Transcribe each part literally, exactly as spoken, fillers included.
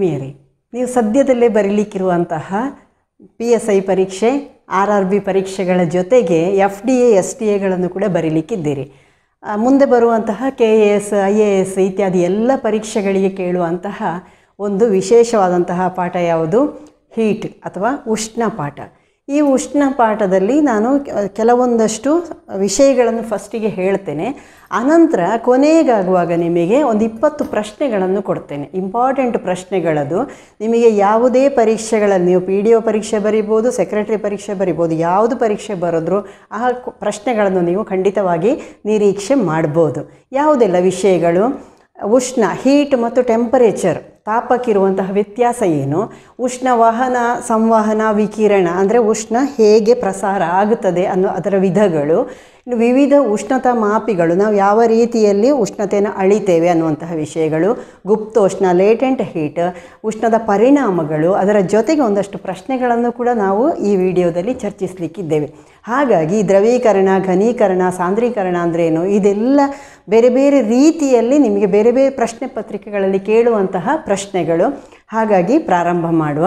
ಮೀರಿ. ನೀವು ಸದ್ಯದಲ್ಲೇ ಬರೀಲಿಕ್ಕಿರುವಂತಹ ಪಿ ಎಸ್ ಐ ಪರೀಕ್ಷೆ, ಆರ್ ಆರ್ ಬಿ ಪರೀಕ್ಷೆಗಳ ಜೊತೆಗೆ F D A, S T ಎಗಳನ್ನು ಕೂಡ ಬರೀಲಿಕ್ಕಿದ್ದೀರಿ. ಮುಂದೆ ಬರುವಂತಹ K A S, I A S ಇತ್ಯಾದಿ ಎಲ್ಲ ಪರೀಕ್ಷೆಗಳಿಗೆ ಕೇಳುವಂತಹ ಒಂದು ವಿಶೇಷವಾದಂತಹ ಪಾಠ ಯಾವುದು? ಹೀಟ್ ಅಥವಾ ಉಷ್ಣ ಪಾಠ. ಈ ಉಷ್ಣ ಪಾಠದಲ್ಲಿ ನಾನು ಕೆಲವೊಂದಷ್ಟು ವಿಷಯಗಳನ್ನು ಫಸ್ಟಿಗೆ ಹೇಳ್ತೇನೆ. ಅನಂತರ ಕೊನೆಗಾಗುವಾಗ ನಿಮಗೆ ಒಂದು ಇಪ್ಪತ್ತು ಪ್ರಶ್ನೆಗಳನ್ನು ಕೊಡ್ತೇನೆ, ಇಂಪಾರ್ಟೆಂಟ್ ಪ್ರಶ್ನೆಗಳದು. ನಿಮಗೆ ಯಾವುದೇ ಪರೀಕ್ಷೆಗಳಲ್ಲಿ ನೀವು ಪಿ ಡಿ ಒ ಪರೀಕ್ಷೆ ಬರಿಬೋದು, ಸೆಕ್ರೆಟರಿ ಪರೀಕ್ಷೆ ಬರಿಬೋದು, ಯಾವುದು ಪರೀಕ್ಷೆ ಬರೋದ್ರು ಆ ಪ್ರಶ್ನೆಗಳನ್ನು ನೀವು ಖಂಡಿತವಾಗಿ ನಿರೀಕ್ಷೆ ಮಾಡ್ಬೋದು. ಯಾವುದೆಲ್ಲ ವಿಷಯಗಳು? ಉಷ್ಣ, ಹೀಟ್ ಮತ್ತು ಟೆಂಪರೇಚರ್, ತಾಪಕ್ಕಿರುವಂತಹ ವ್ಯತ್ಯಾಸ ಏನು, ಉಷ್ಣವಹನ, ಸಂವಹನ, ವಿಕಿರಣ ಅಂದರೆ ಉಷ್ಣ ಹೇಗೆ ಪ್ರಸಾರ ಆಗುತ್ತದೆ ಅನ್ನೋ ಅದರ ವಿಧಗಳು, ಇನ್ನು ವಿವಿಧ ಉಷ್ಣತಾ ಮಾಪಿಗಳು, ನಾವು ಯಾವ ರೀತಿಯಲ್ಲಿ ಉಷ್ಣತೆಯನ್ನು ಅಳಿತೇವೆ ಅನ್ನುವಂತಹ ವಿಷಯಗಳು, ಗುಪ್ತೋಷ್ಣ, ಲೇಟೆಂಟ್ ಹೀಟ್, ಉಷ್ಣದ ಪರಿಣಾಮಗಳು, ಅದರ ಜೊತೆಗೆ ಒಂದಷ್ಟು ಪ್ರಶ್ನೆಗಳನ್ನು ಕೂಡ ನಾವು ಈ ವಿಡಿಯೋದಲ್ಲಿ ಚರ್ಚಿಸಲಿಕ್ಕಿದ್ದೇವೆ. ಹಾಗಾಗಿ ದ್ರವೀಕರಣ, ಘನೀಕರಣ, ಸಾಂದ್ರೀಕರಣ ಅಂದ್ರೇನು, ಇದೆಲ್ಲ ಬೇರೆ ಬೇರೆ ರೀತಿಯಲ್ಲಿ ನಿಮಗೆ ಬೇರೆ ಬೇರೆ ಪ್ರಶ್ನೆ ಪತ್ರಿಕೆಗಳಲ್ಲಿ ಕೇಳುವಂತಹ ಪ್ರಶ್ನೆಗಳು. ಹಾಗಾಗಿ ಪ್ರಾರಂಭ ಮಾಡುವ,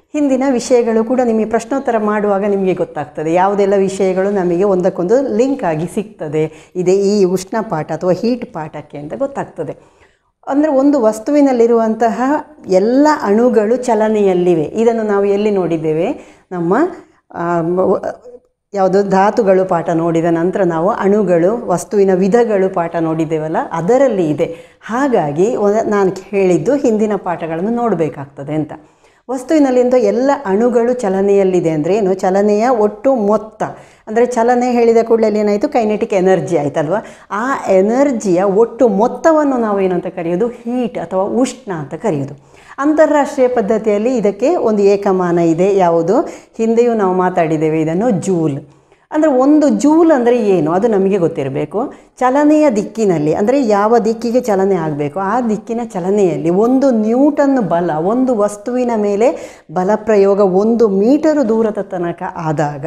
ಹಿಂದಿನ ವಿಷಯಗಳು ಕೂಡ ನಿಮಗೆ ಪ್ರಶ್ನೋತ್ತರ ಮಾಡುವಾಗ ನಿಮಗೆ ಗೊತ್ತಾಗ್ತದೆ ಯಾವುದೆಲ್ಲ ವಿಷಯಗಳು ನಮಗೆ ಒಂದಕ್ಕೊಂದು ಲಿಂಕ್ ಆಗಿ ಸಿಗ್ತದೆ ಇದೆ ಈ ಉಷ್ಣ ಪಾಠ ಅಥವಾ ಹೀಟ್ ಪಾಠಕ್ಕೆ ಅಂತ ಗೊತ್ತಾಗ್ತದೆ. ಅಂದರೆ ಒಂದು ವಸ್ತುವಿನಲ್ಲಿರುವಂತಹ ಎಲ್ಲ ಅಣುಗಳು ಚಲನೆಯಲ್ಲಿವೆ. ಇದನ್ನು ನಾವು ಎಲ್ಲಿ ನೋಡಿದ್ದೇವೆ? ನಮ್ಮ ಯಾವುದು ಧಾತುಗಳು ಪಾಠ ನೋಡಿದ ನಂತರ ನಾವು ಅಣುಗಳು, ವಸ್ತುವಿನ ವಿಧಗಳು ಪಾಠ ನೋಡಿದ್ದೇವಲ್ಲ, ಅದರಲ್ಲಿ ಇದೆ. ಹಾಗಾಗಿ ನಾನು ಹೇಳಿದ್ದು ಹಿಂದಿನ ಪಾಠಗಳನ್ನು ನೋಡಬೇಕಾಗ್ತದೆ ಅಂತ. ವಸ್ತುವಿನಲ್ಲಿಂದ ಎಲ್ಲ ಅಣುಗಳು ಚಲನೆಯಲ್ಲಿದೆ ಅಂದರೆ ಏನು? ಚಲನೆಯ ಒಟ್ಟು ಮೊತ್ತ. ಅಂದರೆ ಚಲನೆ ಹೇಳಿದ ಕೂಡಲೇ ಏನಾಯಿತು? ಕೈನೆಟಿಕ್ ಎನರ್ಜಿ ಆಯಿತಲ್ವ? ಆ ಎನರ್ಜಿಯ ಒಟ್ಟು ಮೊತ್ತವನ್ನು ನಾವು ಏನಂತ ಕರೆಯೋದು? ಹೀಟ್ ಅಥವಾ ಉಷ್ಣ ಅಂತ ಕರೆಯೋದು. ಅಂತಾರಾಷ್ಟ್ರೀಯ ಪದ್ಧತಿಯಲ್ಲಿ ಇದಕ್ಕೆ ಒಂದು ಏಕಮಾನ ಇದೆ, ಯಾವುದು? ಹಿಂದೆಯೂ ನಾವು ಮಾತಾಡಿದ್ದೇವೆ ಇದನ್ನು, ಜೂಲ್. ಅಂದರೆ ಒಂದು ಜೂಲ್ ಅಂದರೆ ಏನು ಅದು ನಮಗೆ ಗೊತ್ತಿರಬೇಕು. ಚಲನೆಯ ದಿಕ್ಕಿನಲ್ಲಿ, ಅಂದರೆ ಯಾವ ದಿಕ್ಕಿಗೆ ಚಲನೆ ಆಗಬೇಕು ಆ ದಿಕ್ಕಿನ ಚಲನೆಯಲ್ಲಿ ಒಂದು ನ್ಯೂಟನ್ ಬಲ ಒಂದು ವಸ್ತುವಿನ ಮೇಲೆ ಬಲ ಪ್ರಯೋಗ ಒಂದು ಮೀಟರು ದೂರದ ತನಕ ಆದಾಗ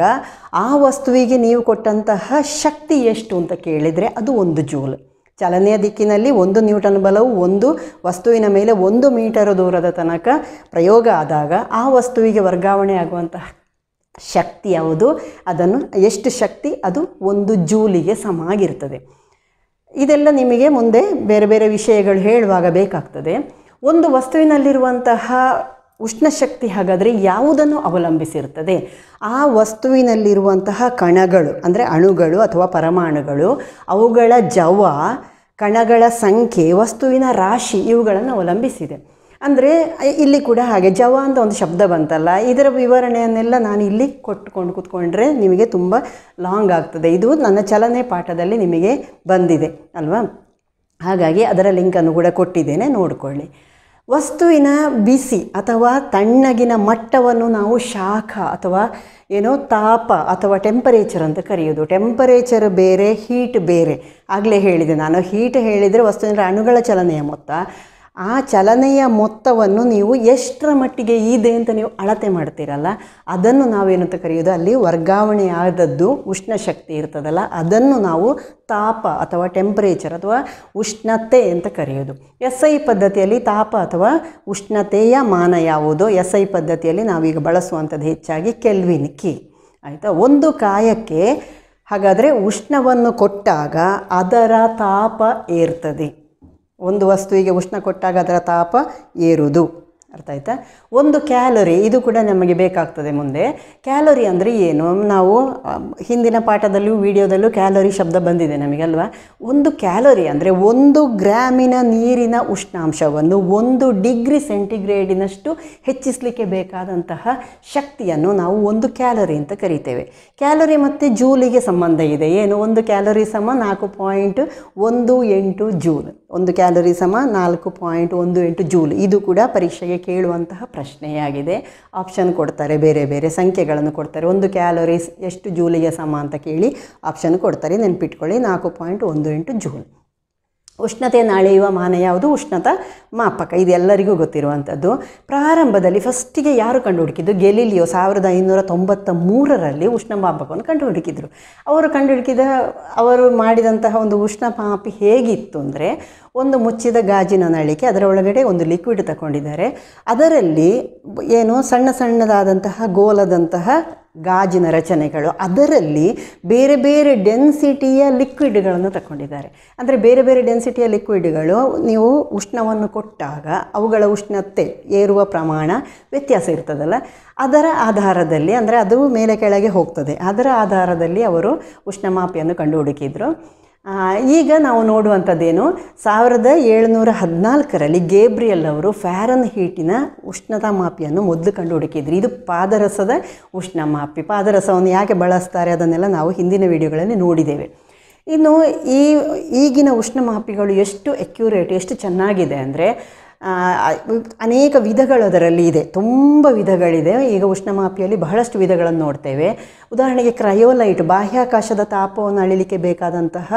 ಆ ವಸ್ತುವಿಗೆ ನೀವು ಕೊಟ್ಟಂತಹ ಶಕ್ತಿ ಎಷ್ಟು ಅಂತ ಕೇಳಿದರೆ ಅದು ಒಂದು ಜೂಲ್. ಚಲನೆಯ ದಿಕ್ಕಿನಲ್ಲಿ ಒಂದು ನ್ಯೂಟನ್ ಬಲವು ಒಂದು ವಸ್ತುವಿನ ಮೇಲೆ ಒಂದು ಮೀಟರು ದೂರದ ತನಕ ಪ್ರಯೋಗ ಆದಾಗ ಆ ವಸ್ತುವಿಗೆ ವರ್ಗಾವಣೆ ಆಗುವಂತಹ ಶಕ್ತಿ ಯಾವುದು, ಅದನ್ನು ಎಷ್ಟು ಶಕ್ತಿ, ಅದು ಒಂದು ಜೂಲಿಗೆ ಸಮ ಆಗಿರ್ತದೆ. ಇದೆಲ್ಲ ನಿಮಗೆ ಮುಂದೆ ಬೇರೆ ಬೇರೆ ವಿಷಯಗಳು ಹೇಳುವಾಗ ಬೇಕಾಗ್ತದೆ. ಒಂದು ವಸ್ತುವಿನಲ್ಲಿರುವಂತಹ ಉಷ್ಣಶಕ್ತಿ ಹಾಗಾದರೆ ಯಾವುದನ್ನು ಅವಲಂಬಿಸಿರ್ತದೆ? ಆ ವಸ್ತುವಿನಲ್ಲಿರುವಂತಹ ಕಣಗಳು ಅಂದರೆ ಅಣುಗಳು ಅಥವಾ ಪರಮಾಣುಗಳು, ಅವುಗಳ ಜವ, ಕಣಗಳ ಸಂಖ್ಯೆ, ವಸ್ತುವಿನ ರಾಶಿ, ಇವುಗಳನ್ನು ಅವಲಂಬಿಸಿದೆ. ಅಂದರೆ ಇಲ್ಲಿ ಕೂಡ ಹಾಗೆ ಜವ ಅಂತ ಒಂದು ಶಬ್ದ ಬಂತಲ್ಲ, ಇದರ ವಿವರಣೆಯನ್ನೆಲ್ಲ ನಾನು ಇಲ್ಲಿ ಕೊಟ್ಟುಕೊಂಡು ಕೂತ್ಕೊಂಡ್ರೆ ನಿಮಗೆ ತುಂಬ ಲಾಂಗ್ ಆಗ್ತದೆ. ಇದು ನನ್ನ ಚಲನೆ ಪಾಠದಲ್ಲಿ ನಿಮಗೆ ಬಂದಿದೆ ಅಲ್ವಾ, ಹಾಗಾಗಿ ಅದರ ಲಿಂಕನ್ನು ಕೂಡ ಕೊಟ್ಟಿದ್ದೇನೆ, ನೋಡಿಕೊಳ್ಳಿ. ವಸ್ತುವಿನ ಬಿಸಿ ಅಥವಾ ತಣ್ಣಗಿನ ಮಟ್ಟವನ್ನು ನಾವು ಶಾಖ ಅಥವಾ ಏನೋ ತಾಪ ಅಥವಾ ಟೆಂಪರೇಚರ್ ಅಂತ ಕರೆಯೋದು. ಟೆಂಪರೇಚರ್ ಬೇರೆ, ಹೀಟ್ ಬೇರೆ. ಆಗಲೇ ಹೇಳಿದೆ ನಾನು, ಹೀಟ್ ಹೇಳಿದರೆ ವಸ್ತುವಿನ ಅಣುಗಳ ಚಲನೆಯ ಮೊತ್ತ. ಆ ಚಲನೆಯ ಮೊತ್ತವನ್ನು ನೀವು ಎಷ್ಟರ ಮಟ್ಟಿಗೆ ಇದೆ ಅಂತ ನೀವು ಅಳತೆ ಮಾಡ್ತೀರಲ್ಲ, ಅದನ್ನು ನಾವೇನಂತ ಕರೆಯೋದು? ಅಲ್ಲಿ ವರ್ಗಾವಣೆ ಆದದ್ದು ಉಷ್ಣಶಕ್ತಿ ಇರ್ತದಲ್ಲ, ಅದನ್ನು ನಾವು ತಾಪ ಅಥವಾ ಟೆಂಪರೇಚರ್ ಅಥವಾ ಉಷ್ಣತೆ ಅಂತ ಕರೆಯೋದು. ಎಸ್ ಐ ಪದ್ಧತಿಯಲ್ಲಿ ತಾಪ ಅಥವಾ ಉಷ್ಣತೆಯ ಮಾನ ಯಾವುದೋ, ಎಸ್ ಐ ಪದ್ಧತಿಯಲ್ಲಿ ನಾವೀಗ ಬಳಸುವಂಥದ್ದು ಹೆಚ್ಚಾಗಿ ಕೆಲ್ವಿನ್ ಕಿ, ಆಯಿತಾ? ಒಂದು ಕಾಯಕ್ಕೆ ಹಾಗಾದರೆ ಉಷ್ಣವನ್ನು ಕೊಟ್ಟಾಗ ಅದರ ತಾಪ ಏರ್ತದೆ. ಒಂದು ವಸ್ತುವಿಗೆ ಉಷ್ಣ ಕೊಟ್ಟಾಗ ಅದರ ತಾಪ ಏರುವುದು, ಅರ್ಥ ಆಯ್ತಾ? ಒಂದು ಕ್ಯಾಲೋರಿ, ಇದು ಕೂಡ ನಮಗೆ ಬೇಕಾಗ್ತದೆ ಮುಂದೆ. ಕ್ಯಾಲೋರಿ ಅಂದರೆ ಏನು? ನಾವು ಹಿಂದಿನ ಪಾಠದಲ್ಲೂ ವಿಡಿಯೋದಲ್ಲೂ ಕ್ಯಾಲೋರಿ ಶಬ್ದ ಬಂದಿದೆ ನಮಗಲ್ವಾ. ಒಂದು ಕ್ಯಾಲೋರಿ ಅಂದರೆ ಒಂದು ಗ್ರಾಮಿನ ನೀರಿನ ಉಷ್ಣಾಂಶವನ್ನು ಒಂದು ಡಿಗ್ರಿ ಸೆಂಟಿಗ್ರೇಡಿನಷ್ಟು ಹೆಚ್ಚಿಸಲಿಕ್ಕೆ ಬೇಕಾದಂತಹ ಶಕ್ತಿಯನ್ನು ನಾವು ಒಂದು ಕ್ಯಾಲೋರಿ ಅಂತ ಕರಿತೇವೆ. ಕ್ಯಾಲೋರಿ ಮತ್ತು ಜೂಲಿಗೆ ಸಂಬಂಧ ಇದೆ. ಏನು? ಒಂದು ಕ್ಯಾಲೋರಿ ಸಮ ನಾಲ್ಕು ಪಾಯಿಂಟ್ ಒಂದು ಎಂಟು ಜೂಲ್. ಒಂದು ಕ್ಯಾಲೋರಿ ಸಮ ನಾಲ್ಕು ಪಾಯಿಂಟ್ ಒಂದು ಎಂಟು ಜೂಲ್. ಇದು ಕೂಡ ಪರೀಕ್ಷೆಗೆ ಕೇಳುವಂತಹ ಪ್ರಶ್ನೆಯಾಗಿದೆ. ಆಪ್ಷನ್ ಕೊಡ್ತಾರೆ, ಬೇರೆ ಬೇರೆ ಸಂಖ್ಯೆಗಳನ್ನು ಕೊಡ್ತಾರೆ. ಒಂದು ಕ್ಯಾಲೋರೀಸ್ ಎಷ್ಟು ಜೂಲಿಗೆ ಸಮ ಅಂತ ಕೇಳಿ ಆಪ್ಷನ್ ಕೊಡ್ತಾರೆ. ನೆನಪಿಟ್ಕೊಳ್ಳಿ, ನಾಲ್ಕು ಪಾಯಿಂಟ್ ಒಂದು ಎಂಟು ಜೂಲ್. ಉಷ್ಣತೆ ಅಳೆಯುವ ಮಾನ ಯಾವುದು? ಉಷ್ಣತಾ ಮಾಪಕ. ಇದೆಲ್ಲರಿಗೂ ಗೊತ್ತಿರುವಂಥದ್ದು. ಪ್ರಾರಂಭದಲ್ಲಿ ಫಸ್ಟಿಗೆ ಯಾರು ಕಂಡುಹುಡುಕಿದ್ದು? ಗೆಲೀಲಿಯೋ ಸಾವಿರದ ಐನೂರ ತೊಂಬತ್ತ ಮೂರರಲ್ಲಿ ಉಷ್ಣಮಾಪಕವನ್ನು ಕಂಡುಹುಡುಕಿದ್ರು. ಅವರು ಕಂಡುಹುಡುಕಿದ ಅವರು ಮಾಡಿದಂತಹ ಒಂದು ಉಷ್ಣಮಾಪಿ ಹೇಗಿತ್ತು ಅಂದರೆ, ಒಂದು ಮುಚ್ಚಿದ ಗಾಜಿನ ನಳಿಕೆ, ಅದರ ಒಳಗಡೆ ಒಂದು ಲಿಕ್ವಿಡ್ ತಗೊಂಡಿದ್ದಾರೆ. ಅದರಲ್ಲಿ ಏನು ಸಣ್ಣ ಸಣ್ಣದಾದಂತಹ ಗೋಲದಂತಹ ಗಾಜಿನ ರಚನೆಗಳು, ಅದರಲ್ಲಿ ಬೇರೆ ಬೇರೆ ಡೆನ್ಸಿಟಿಯ ಲಿಕ್ವಿಡ್ಗಳನ್ನು ತಗೊಂಡಿದ್ದಾರೆ. ಅಂದರೆ ಬೇರೆ ಬೇರೆ ಡೆನ್ಸಿಟಿಯ ಲಿಕ್ವಿಡ್ಗಳು ನೀವು ಉಷ್ಣವನ್ನು ಕೊಟ್ಟಾಗ ಅವುಗಳ ಉಷ್ಣತೆ ಏರುವ ಪ್ರಮಾಣ ವ್ಯತ್ಯಾಸ ಇರ್ತದಲ್ಲ, ಅದರ ಆಧಾರದಲ್ಲಿ, ಅಂದರೆ ಅದು ಮೇಲೆ ಕೆಳಗೆ ಹೋಗ್ತದೆ, ಅದರ ಆಧಾರದಲ್ಲಿ ಅವರು ಉಷ್ಣಮಾಪಿಯನ್ನು ಕಂಡುಹುಡುಕಿದ್ರು. ಈಗ ನಾವು ನೋಡುವಂಥದ್ದೇನು, ಸಾವಿರದ ಏಳುನೂರ ಹದಿನಾಲ್ಕರಲ್ಲಿ ಗೇಬ್ರಿಯಲ್ ಅವರು ಫ್ಯಾರನ್ ಹೀಟಿನ ಉಷ್ಣತಾ ಮಾಪಿಯನ್ನು ಮೊದಲು ಕಂಡುಹುಡುಕಿದ್ರು. ಇದು ಪಾದರಸದ ಉಷ್ಣಮಾಪಿ. ಪಾದರಸವನ್ನು ಯಾಕೆ ಬಳಸ್ತಾರೆ ಅದನ್ನೆಲ್ಲ ನಾವು ಹಿಂದಿನ ವಿಡಿಯೋಗಳಲ್ಲಿ ನೋಡಿದ್ದೇವೆ. ಇನ್ನು ಈ ಈಗಿನ ಉಷ್ಣಮಾಪಿಗಳು ಎಷ್ಟು ಅಕ್ಯುರೇಟ್, ಎಷ್ಟು ಚೆನ್ನಾಗಿದೆ ಅಂದರೆ, ಅನೇಕ ವಿಧಗಳು ಅದರಲ್ಲಿ ಇದೆ, ತುಂಬ ವಿಧಗಳಿದೆ. ಈಗ ಉಷ್ಣಮಾಪಿಯಲ್ಲಿ ಬಹಳಷ್ಟು ವಿಧಗಳನ್ನು ನೋಡ್ತೇವೆ. ಉದಾಹರಣೆಗೆ ಕ್ರಯೋಲೈಟ್, ಬಾಹ್ಯಾಕಾಶದ ತಾಪವನ್ನು ಅಳಿಲಿಕ್ಕೆ ಬೇಕಾದಂತಹ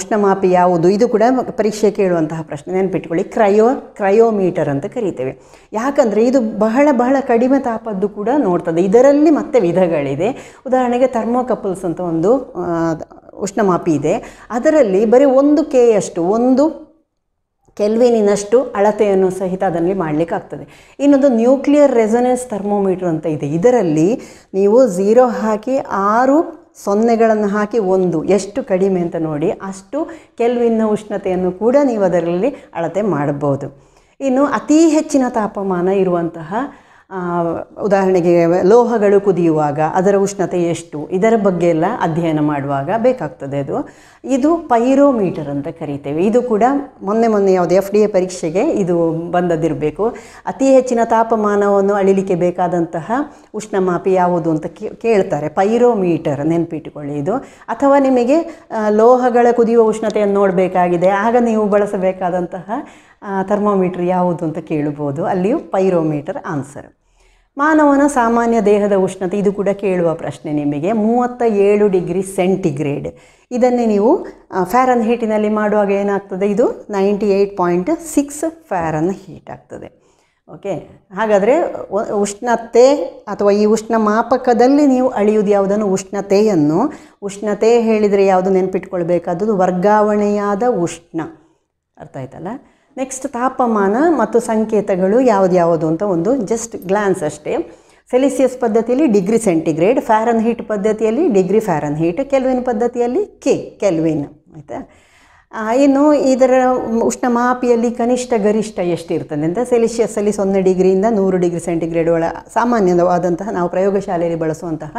ಉಷ್ಣಮಾಪಿ ಯಾವುದು? ಇದು ಕೂಡ ಪರೀಕ್ಷೆ ಕೇಳುವಂತಹ ಪ್ರಶ್ನೆ, ನೆನಪಿಟ್ಕೊಳ್ಳಿ. ಕ್ರಯೋ ಕ್ರಯೋಮೀಟರ್ ಅಂತ ಕರೀತೇವೆ. ಯಾಕಂದರೆ ಇದು ಬಹಳ ಬಹಳ ಕಡಿಮೆ ತಾಪದ್ದು ಕೂಡ ನೋಡ್ತದೆ. ಇದರಲ್ಲಿ ಮತ್ತೆ ವಿಧಗಳಿದೆ. ಉದಾಹರಣೆಗೆ ಥರ್ಮೋಕಪಲ್ಸ್ ಅಂತ ಒಂದು ಉಷ್ಣಮಾಪಿ ಇದೆ. ಅದರಲ್ಲಿ ಬರೀ ಒಂದು ಕೆ ಯಷ್ಟು, ಒಂದು ಕೆಲ್ವಿನಿನಷ್ಟು ಅಳತೆಯನ್ನು ಸಹಿತ ಅದರಲ್ಲಿ ಮಾಡಲಿಕ್ಕಾಗ್ತದೆ. ಇನ್ನೊಂದು ನ್ಯೂಕ್ಲಿಯರ್ ರೆಸೊನೆನ್ಸ್ ಥರ್ಮೋಮೀಟರ್ ಅಂತ ಇದೆ. ಇದರಲ್ಲಿ ನೀವು ಝೀರೋ ಹಾಕಿ ಆರು ಸೊನ್ನೆಗಳನ್ನು ಹಾಕಿ ಒಂದು ಎಷ್ಟು ಕಡಿಮೆ ಅಂತ ನೋಡಿ, ಅಷ್ಟು ಕೆಲ್ವಿನ್ನ ಉಷ್ಣತೆಯನ್ನು ಕೂಡ ನೀವು ಅದರಲ್ಲಿ ಅಳತೆ ಮಾಡಬಹುದು. ಇನ್ನು ಅತಿ ಹೆಚ್ಚಿನ ತಾಪಮಾನ ಇರುವಂತಹ ಉದಾಹರಣೆಗೆ ಲೋಹಗಳು ಕುದಿಯುವಾಗ ಅದರ ಉಷ್ಣತೆ ಎಷ್ಟು, ಇದರ ಬಗ್ಗೆ ಎಲ್ಲ ಅಧ್ಯಯನ ಮಾಡುವಾಗ ಬೇಕಾಗ್ತದೆ. ಅದು ಇದು ಪೈರೋಮೀಟರ್ ಅಂತ ಕರೀತೇವೆ. ಇದು ಕೂಡ ಮೊನ್ನೆ ಮೊನ್ನೆ ಯಾವುದು ಎಫ್ ಡಿ ಎ ಪರೀಕ್ಷೆಗೆ ಇದು ಬಂದದಿರಬೇಕು. ಅತಿ ಹೆಚ್ಚಿನ ತಾಪಮಾನವನ್ನು ಅಳಿಲಿಕ್ಕೆ ಬೇಕಾದಂತಹ ಉಷ್ಣಮಾಪಿ ಯಾವುದು ಅಂತ ಕೇಳ್ತಾರೆ, ಪೈರೋಮೀಟರ್. ನೆನಪಿಟ್ಟುಕೊಳ್ಳಿ ಇದು. ಅಥವಾ ನಿಮಗೆ ಲೋಹಗಳ ಕುದಿಯುವ ಉಷ್ಣತೆಯನ್ನು ನೋಡಬೇಕಾಗಿದೆ, ಆಗ ನೀವು ಬಳಸಬೇಕಾದಂತಹ ಥರ್ಮೋಮೀಟರ್ ಯಾವುದು ಅಂತ ಕೇಳಬಹುದು. ಅಲ್ಲಿಯೂ ಪೈರೋಮೀಟರ್ ಆನ್ಸರ್. ಮಾನವನ ಸಾಮಾನ್ಯ ದೇಹದ ಉಷ್ಣತೆ, ಇದು ಕೂಡ ಕೇಳುವ ಪ್ರಶ್ನೆ ನಿಮಗೆ, ಮೂವತ್ತ ಏಳು ಡಿಗ್ರಿ ಸೆಂಟಿಗ್ರೇಡ್. ಇದನ್ನೇ ನೀವು ಫ್ಯಾರನ್ ಹೀಟಿನಲ್ಲಿ ಮಾಡುವಾಗ ಏನಾಗ್ತದೆ, ಇದು ninety eight point six Fahrenheit ಆಗ್ತದೆ. ಓಕೆ, ಹಾಗಾದರೆ ಉಷ್ಣತೆ ಅಥವಾ ಈ ಉಷ್ಣ ಮಾಪಕದಲ್ಲಿ ನೀವು ಅಳೆಯುವುದು ಯಾವುದನ್ನು? ಉಷ್ಣತೆಯನ್ನು. ಉಷ್ಣತೆ ಹೇಳಿದರೆ ಯಾವುದು ನೆನಪಿಟ್ಕೊಳ್ಬೇಕಾದದ್ದು? ವರ್ಗಾವಣೆಯಾದ ಉಷ್ಣ. ಅರ್ಥ ಆಯ್ತಲ್ಲ? ನೆಕ್ಸ್ಟ್, ತಾಪಮಾನ ಮತ್ತು ಸಂಕೇತಗಳು ಯಾವುದ್ಯಾವುದು ಅಂತ ಒಂದು ಜಸ್ಟ್ ಗ್ಲಾನ್ಸ್ ಅಷ್ಟೇ. ಸೆಲ್ಸಿಯಸ್ ಪದ್ಧತಿಯಲ್ಲಿ ಡಿಗ್ರಿ ಸೆಂಟಿಗ್ರೇಡ್, ಫ್ಯಾರನ್ ಹೀಟ್ ಪದ್ಧತಿಯಲ್ಲಿ ಡಿಗ್ರಿ ಫ್ಯಾರನ್ ಹೀಟ್, ಕೆಲ್ವಿನ್ ಪದ್ಧತಿಯಲ್ಲಿ ಕೆ ಕೆಲ್ವಿನ್. ಆಯಿತಾ? ಇನ್ನು ಇದರ ಉಷ್ಣಮಾಪಿಯಲ್ಲಿ ಕನಿಷ್ಠ ಗರಿಷ್ಠ ಎಷ್ಟಿರ್ತದೆ ಅಂತ, ಸೆಲ್ಸಿಯಸ್ಸಲ್ಲಿ ಸೊನ್ನೆ ಡಿಗ್ರಿಯಿಂದ ನೂರು ಡಿಗ್ರಿ ಸೆಂಟಿಗ್ರೇಡ್ ಒಳ ಸಾಮಾನ್ಯವಾದಂತಹ ನಾವು ಪ್ರಯೋಗಶಾಲೆಯಲ್ಲಿ ಬಳಸುವಂತಹ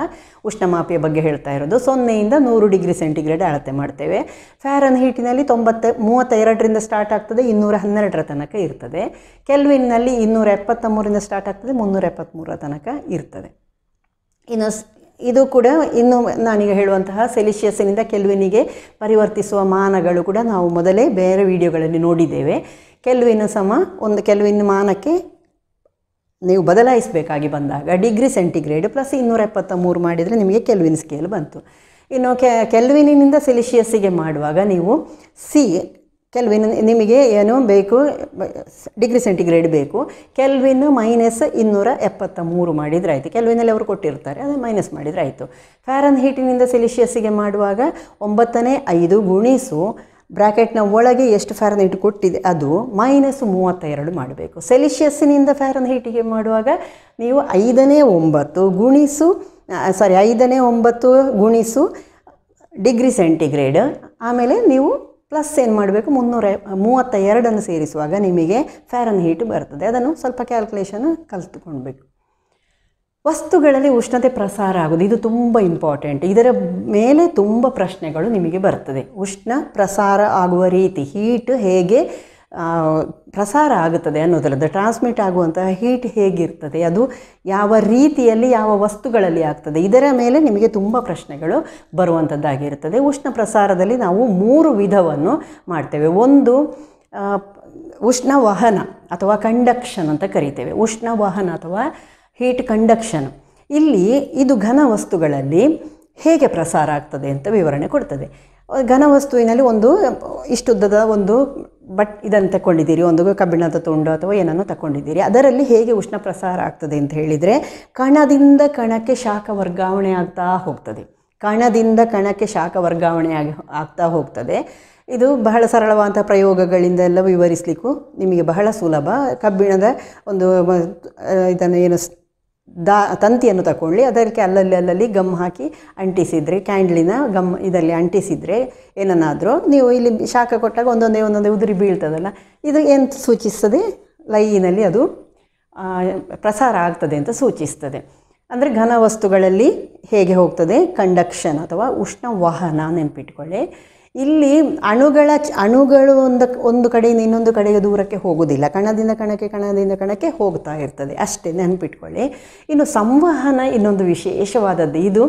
ಉಷ್ಣಮಾಪಿಯ ಬಗ್ಗೆ ಹೇಳ್ತಾ ಇರೋದು. ಸೊನ್ನೆಯಿಂದ ನೂರು ಡಿಗ್ರಿ ಸೆಂಟಿಗ್ರೇಡ್ ಅಳತೆ ಮಾಡ್ತೇವೆ. ಫ್ಯಾರನ್ ಹೀಟಿನಲ್ಲಿ ತೊಂಬತ್ತ ಮೂವತ್ತೆರಡರಿಂದ ಸ್ಟಾರ್ಟ್ ಆಗ್ತದೆ, ಇನ್ನೂರ ಹನ್ನೆರಡರ ತನಕ ಇರ್ತದೆ. ಕೆಲ್ವಿನ್ನಲ್ಲಿ ಇನ್ನೂರ ಎಪ್ಪತ್ತ ಮೂರರಿಂದ ಸ್ಟಾರ್ಟ್ ಆಗ್ತದೆ, ಮುನ್ನೂರ ಎಪ್ಪತ್ತ್ಮೂರರ ತನಕ ಇರ್ತದೆ. ಇನ್ನು ಇದು ಕೂಡ ಇನ್ನು ನಾನೀಗ ಹೇಳುವಂತಹ ಸೆಲ್ಸಿಯಸ್ಸಿನಿಂದ ಕೆಲ್ವಿನಿಗೆ ಪರಿವರ್ತಿಸುವ ಮಾನಗಳು ಕೂಡ ನಾವು ಮೊದಲೇ ಬೇರೆ ವಿಡಿಯೋಗಳಲ್ಲಿ ನೋಡಿದ್ದೇವೆ. ಕೆಲ್ವಿನ ಸಮ ಒಂದು ಕೆಲ್ವಿನ್ ಮಾನಕ್ಕೆ ನೀವು ಬದಲಾಯಿಸಬೇಕಾಗಿ ಬಂದಾಗ ಡಿಗ್ರಿ ಸೆಂಟಿಗ್ರೇಡ್ ಪ್ಲಸ್ ಇನ್ನೂರ ಎಪ್ಪತ್ತ ಮೂರು ಮಾಡಿದರೆ ನಿಮಗೆ ಕೆಲ್ವಿನ್ ಸ್ಕೇಲ್ ಬಂತು. ಇನ್ನು ಕೆ ಕೆಲ್ವಿನಿಂದ ಸೆಲ್ಸಿಯಸ್ಸಿಗೆ ಮಾಡುವಾಗ ನೀವು ಸಿ ಕೆಲ್ವಿನ್ ನಿಮಗೆ ಏನು ಬೇಕು, ಡಿಗ್ರಿ ಸೆಂಟಿಗ್ರೇಡ್ ಬೇಕು, ಕೆಲ್ವಿನ್ ಮೈನಸ್ ಇನ್ನೂರ ಎಪ್ಪತ್ತ ಮೂರು ಮಾಡಿದರೆ ಆಯಿತು. ಕೆಲ್ವಿನಲ್ಲಿ ಅವರು ಕೊಟ್ಟಿರ್ತಾರೆ, ಅದು ಮೈನಸ್ ಮಾಡಿದರೆ ಆಯಿತು. ಫ್ಯಾರನ್ ಹೀಟಿನಿಂದ ಸೆಲ್ಸಿಯಸ್ಸಿಗೆ ಮಾಡುವಾಗ ಒಂಬತ್ತನೇ ಐದು ಗುಣಿಸು ಬ್ರ್ಯಾಕೆಟ್ನ ಒಳಗೆ ಎಷ್ಟು ಫ್ಯಾರನ್ ಹೀಟ್ ಕೊಟ್ಟಿದೆ ಅದು ಮೈನಸ್ ಮೂವತ್ತೆರಡು ಮಾಡಬೇಕು. ಸೆಲ್ಸಿಯಸ್ಸಿನಿಂದ ಫ್ಯಾರನ್ ಹೀಟಿಗೆ ಮಾಡುವಾಗ ನೀವು ಐದನೇ ಒಂಬತ್ತು ಗುಣಿಸು ಸಾರಿ ಐದನೇ ಒಂಬತ್ತು ಗುಣಿಸು ಡಿಗ್ರಿ ಸೆಂಟಿಗ್ರೇಡ್, ಆಮೇಲೆ ನೀವು ಪ್ಲಸ್ ಏನು ಮಾಡಬೇಕು, ಮುನ್ನೂರ ಮೂವತ್ತ ಎರಡನ್ನು ಸೇರಿಸುವಾಗ ನಿಮಗೆ ಫ್ಯಾರನ್ ಹೀಟ್ ಬರ್ತದೆ. ಅದನ್ನು ಸ್ವಲ್ಪ ಕ್ಯಾಲ್ಕುಲೇಷನ್ ಕಲಿತುಕೊಳ್ಬೇಕು. ವಸ್ತುಗಳಲ್ಲಿ ಉಷ್ಣತೆ ಪ್ರಸಾರ ಆಗೋದು, ಇದು ತುಂಬ ಇಂಪಾರ್ಟೆಂಟ್. ಇದರ ಮೇಲೆ ತುಂಬ ಪ್ರಶ್ನೆಗಳು ನಿಮಗೆ ಬರ್ತದೆ. ಉಷ್ಣ ಪ್ರಸಾರ ಆಗುವ ರೀತಿ, ಹೀಟ್ ಹೇಗೆ ಪ್ರಸಾರ ಆಗುತ್ತದೆ ಅನ್ನೋದರದ್ದು, ಟ್ರಾನ್ಸ್ಮಿಟ್ ಆಗುವಂತಹ ಹೀಟ್ ಹೇಗಿರ್ತದೆ, ಅದು ಯಾವ ರೀತಿಯಲ್ಲಿ ಯಾವ ವಸ್ತುಗಳಲ್ಲಿ ಆಗ್ತದೆ, ಇದರ ಮೇಲೆ ನಿಮಗೆ ತುಂಬ ಪ್ರಶ್ನೆಗಳು ಬರುವಂಥದ್ದಾಗಿರ್ತದೆ. ಉಷ್ಣ ಪ್ರಸಾರದಲ್ಲಿ ನಾವು ಮೂರು ವಿಧವನ್ನು ಮಾಡ್ತೇವೆ. ಒಂದು ಉಷ್ಣವಹನ ಅಥವಾ ಕಂಡಕ್ಷನ್ ಅಂತ ಕರೀತೇವೆ. ಉಷ್ಣವಹನ ಅಥವಾ ಹೀಟ್ ಕಂಡಕ್ಷನ್. ಇಲ್ಲಿ ಇದು ಘನ ವಸ್ತುಗಳಲ್ಲಿ ಹೇಗೆ ಪ್ರಸಾರ ಆಗ್ತದೆ ಅಂತ ವಿವರಣೆ ಕೊಡ್ತದೆ. ಘನವಸ್ತುವಿನಲ್ಲಿ ಒಂದು ಇಷ್ಟುದ್ದದ ಒಂದು ಬಟ್ ಇದನ್ನು ತಗೊಂಡಿದ್ದೀರಿ, ಒಂದು ಕಬ್ಬಿಣದ ತುಂಡು ಅಥವಾ ಏನನ್ನು ತಗೊಂಡಿದ್ದೀರಿ, ಅದರಲ್ಲಿ ಹೇಗೆ ಉಷ್ಣ ಪ್ರಸಾರ ಆಗ್ತದೆ ಅಂತ ಹೇಳಿದರೆ, ಕಣದಿಂದ ಕಣಕ್ಕೆ ಶಾಖ ವರ್ಗಾವಣೆ ಆಗ್ತಾ ಹೋಗ್ತದೆ. ಕಣದಿಂದ ಕಣಕ್ಕೆ ಶಾಖ ವರ್ಗಾವಣೆ ಆಗಿ ಆಗ್ತಾ ಹೋಗ್ತದೆ. ಇದು ಬಹಳ ಸರಳವಾದಂಥ ಪ್ರಯೋಗಗಳಿಂದೆಲ್ಲ ವಿವರಿಸಲಿಕ್ಕೂ ನಿಮಗೆ ಬಹಳ ಸುಲಭ. ಕಬ್ಬಿಣದ ಒಂದು ಇದನ್ನು ಏನು ದಾ ತಂತಿಯನ್ನು ತಗೊಳ್ಳಿ, ಅದಕ್ಕೆ ಅಲ್ಲಲ್ಲಿ ಅಲ್ಲಲ್ಲಿ ಗಮ್ ಹಾಕಿ ಅಂಟಿಸಿದರೆ, ಕ್ಯಾಂಡ್ಲಿನ ಗಮ್ ಇದರಲ್ಲಿ ಅಂಟಿಸಿದರೆ ಏನನ್ನಾದರೂ ನೀವು ಇಲ್ಲಿ ಶಾಖ ಕೊಟ್ಟಾಗ ಒಂದೊಂದೇ ಒಂದೊಂದೇ ಉದುರಿ ಬೀಳ್ತದಲ್ಲ, ಇದು ಏನು ಸೂಚಿಸ್ತದೆ? ಲೈನಲ್ಲಿ ಅದು ಪ್ರಸಾರ ಆಗ್ತದೆ ಅಂತ ಸೂಚಿಸ್ತದೆ. ಅಂದರೆ ಘನವಸ್ತುಗಳಲ್ಲಿ ಹೇಗೆ ಹೋಗ್ತದೆ ಕಂಡಕ್ಷನ್ ಅಥವಾ ಉಷ್ಣವಹನ ನೆನಪಿಟ್ಕೊಳ್ಳಿ. ಇಲ್ಲಿ ಅಣುಗಳ ಅಣುಗಳು ಒಂದು ಒಂದು ಕಡೆಯಿಂದ ಇನ್ನೊಂದು ಕಡೆಗೆ ದೂರಕ್ಕೆ ಹೋಗೋದಿಲ್ಲ, ಕಣದಿಂದ ಕಣಕ್ಕೆ ಕಣದಿಂದ ಕಣಕ್ಕೆ ಹೋಗ್ತಾ ಇರ್ತದೆ ಅಷ್ಟೇ ನೆನಪಿಟ್ಕೊಳ್ಳಿ. ಇನ್ನು ಸಂವಹನ ಇನ್ನೊಂದು ವಿಶೇಷವಾದದ್ದು. ಇದು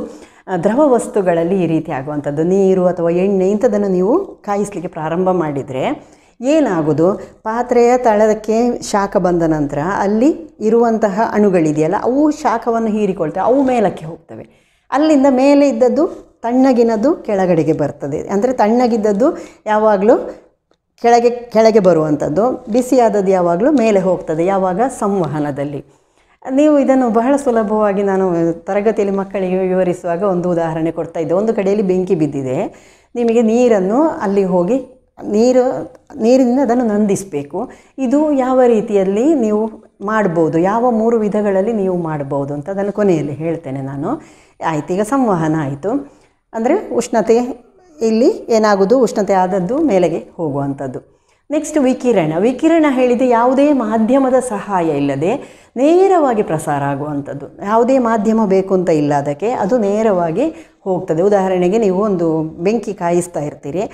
ದ್ರವ ವಸ್ತುಗಳಲ್ಲಿ ಈ ರೀತಿ ಆಗುವಂಥದ್ದು. ನೀರು ಅಥವಾ ಎಣ್ಣೆ ಇಂಥದ್ದನ್ನು ನೀವು ಕಾಯಿಸಲಿಕ್ಕೆ ಪ್ರಾರಂಭ ಮಾಡಿದರೆ ಏನಾಗೋದು, ಪಾತ್ರೆಯ ತಳಕ್ಕೆ ಶಾಖ ಬಂದ ನಂತರ ಅಲ್ಲಿ ಇರುವಂತಹ ಅಣುಗಳಿದೆಯಲ್ಲ ಅವು ಶಾಖವನ್ನು ಹೀರಿಕೊಳ್ತವೆ, ಅವು ಮೇಲಕ್ಕೆ ಹೋಗ್ತವೆ. ಅಲ್ಲಿಂದ ಮೇಲೆ ಇದ್ದದ್ದು ತಣ್ಣಗಿನದ್ದು ಕೆಳಗಡೆಗೆ ಬರ್ತದೆ. ಅಂದರೆ ತಣ್ಣಗಿದ್ದದ್ದು ಯಾವಾಗಲೂ ಕೆಳಗೆ ಕೆಳಗೆ ಬರುವಂಥದ್ದು, ಬಿಸಿಯಾದದ್ದು ಯಾವಾಗಲೂ ಮೇಲೆ ಹೋಗ್ತದೆ. ಯಾವಾಗ ಸಂವಹನದಲ್ಲಿ ನೀವು ಇದನ್ನು ಬಹಳ ಸುಲಭವಾಗಿ ನಾನು ತರಗತಿಯಲ್ಲಿ ಮಕ್ಕಳಿಗೆ ವಿವರಿಸುವಾಗ ಒಂದು ಉದಾಹರಣೆ ಕೊಡ್ತಾಯಿದ್ದೆ. ಒಂದು ಕಡೆಯಲ್ಲಿ ಬೆಂಕಿ ಬಿದ್ದಿದೆ, ನಿಮಗೆ ನೀರನ್ನು ಅಲ್ಲಿ ಹೋಗಿ ನೀರು ನೀರಿನಿಂದ ಅದನ್ನು ನಂದಿಸಬೇಕು. ಇದು ಯಾವ ರೀತಿಯಲ್ಲಿ ನೀವು ಮಾಡ್ಬೋದು, ಯಾವ ಮೂರು ವಿಧಗಳಲ್ಲಿ ನೀವು ಮಾಡ್ಬೋದು ಅಂತ ಅದನ್ನು ಕೊನೆಯಲ್ಲಿ ಹೇಳ್ತೇನೆ ನಾನು. ಆಯ್ತು, ಈಗ ಸಂವಹನ ಆಯಿತು. ಅಂದರೆ ಉಷ್ಣತೆ, ಇಲ್ಲಿ ಏನಾಗೋದು ಉಷ್ಣತೆ ಆದದ್ದು ಮೇಲೆಗೆ ಹೋಗುವಂಥದ್ದು. ನೆಕ್ಸ್ಟ್ ವಿಕಿರಣ. ವಿಕಿರಣ ಹೇಳಿದರೆ ಯಾವುದೇ ಮಾಧ್ಯಮದ ಸಹಾಯ ಇಲ್ಲದೆ ನೇರವಾಗಿ ಪ್ರಸಾರ ಆಗುವಂಥದ್ದು. ಯಾವುದೇ ಮಾಧ್ಯಮ ಬೇಕು ಅಂತ ಇಲ್ಲ, ಅದಕ್ಕೆ ಅದು ನೇರವಾಗಿ ಹೋಗ್ತದೆ. ಉದಾಹರಣೆಗೆ ನೀವು ಒಂದು ಬೆಂಕಿ ಕಾಯಿಸ್ತಾ ಇರ್ತೀರಿ,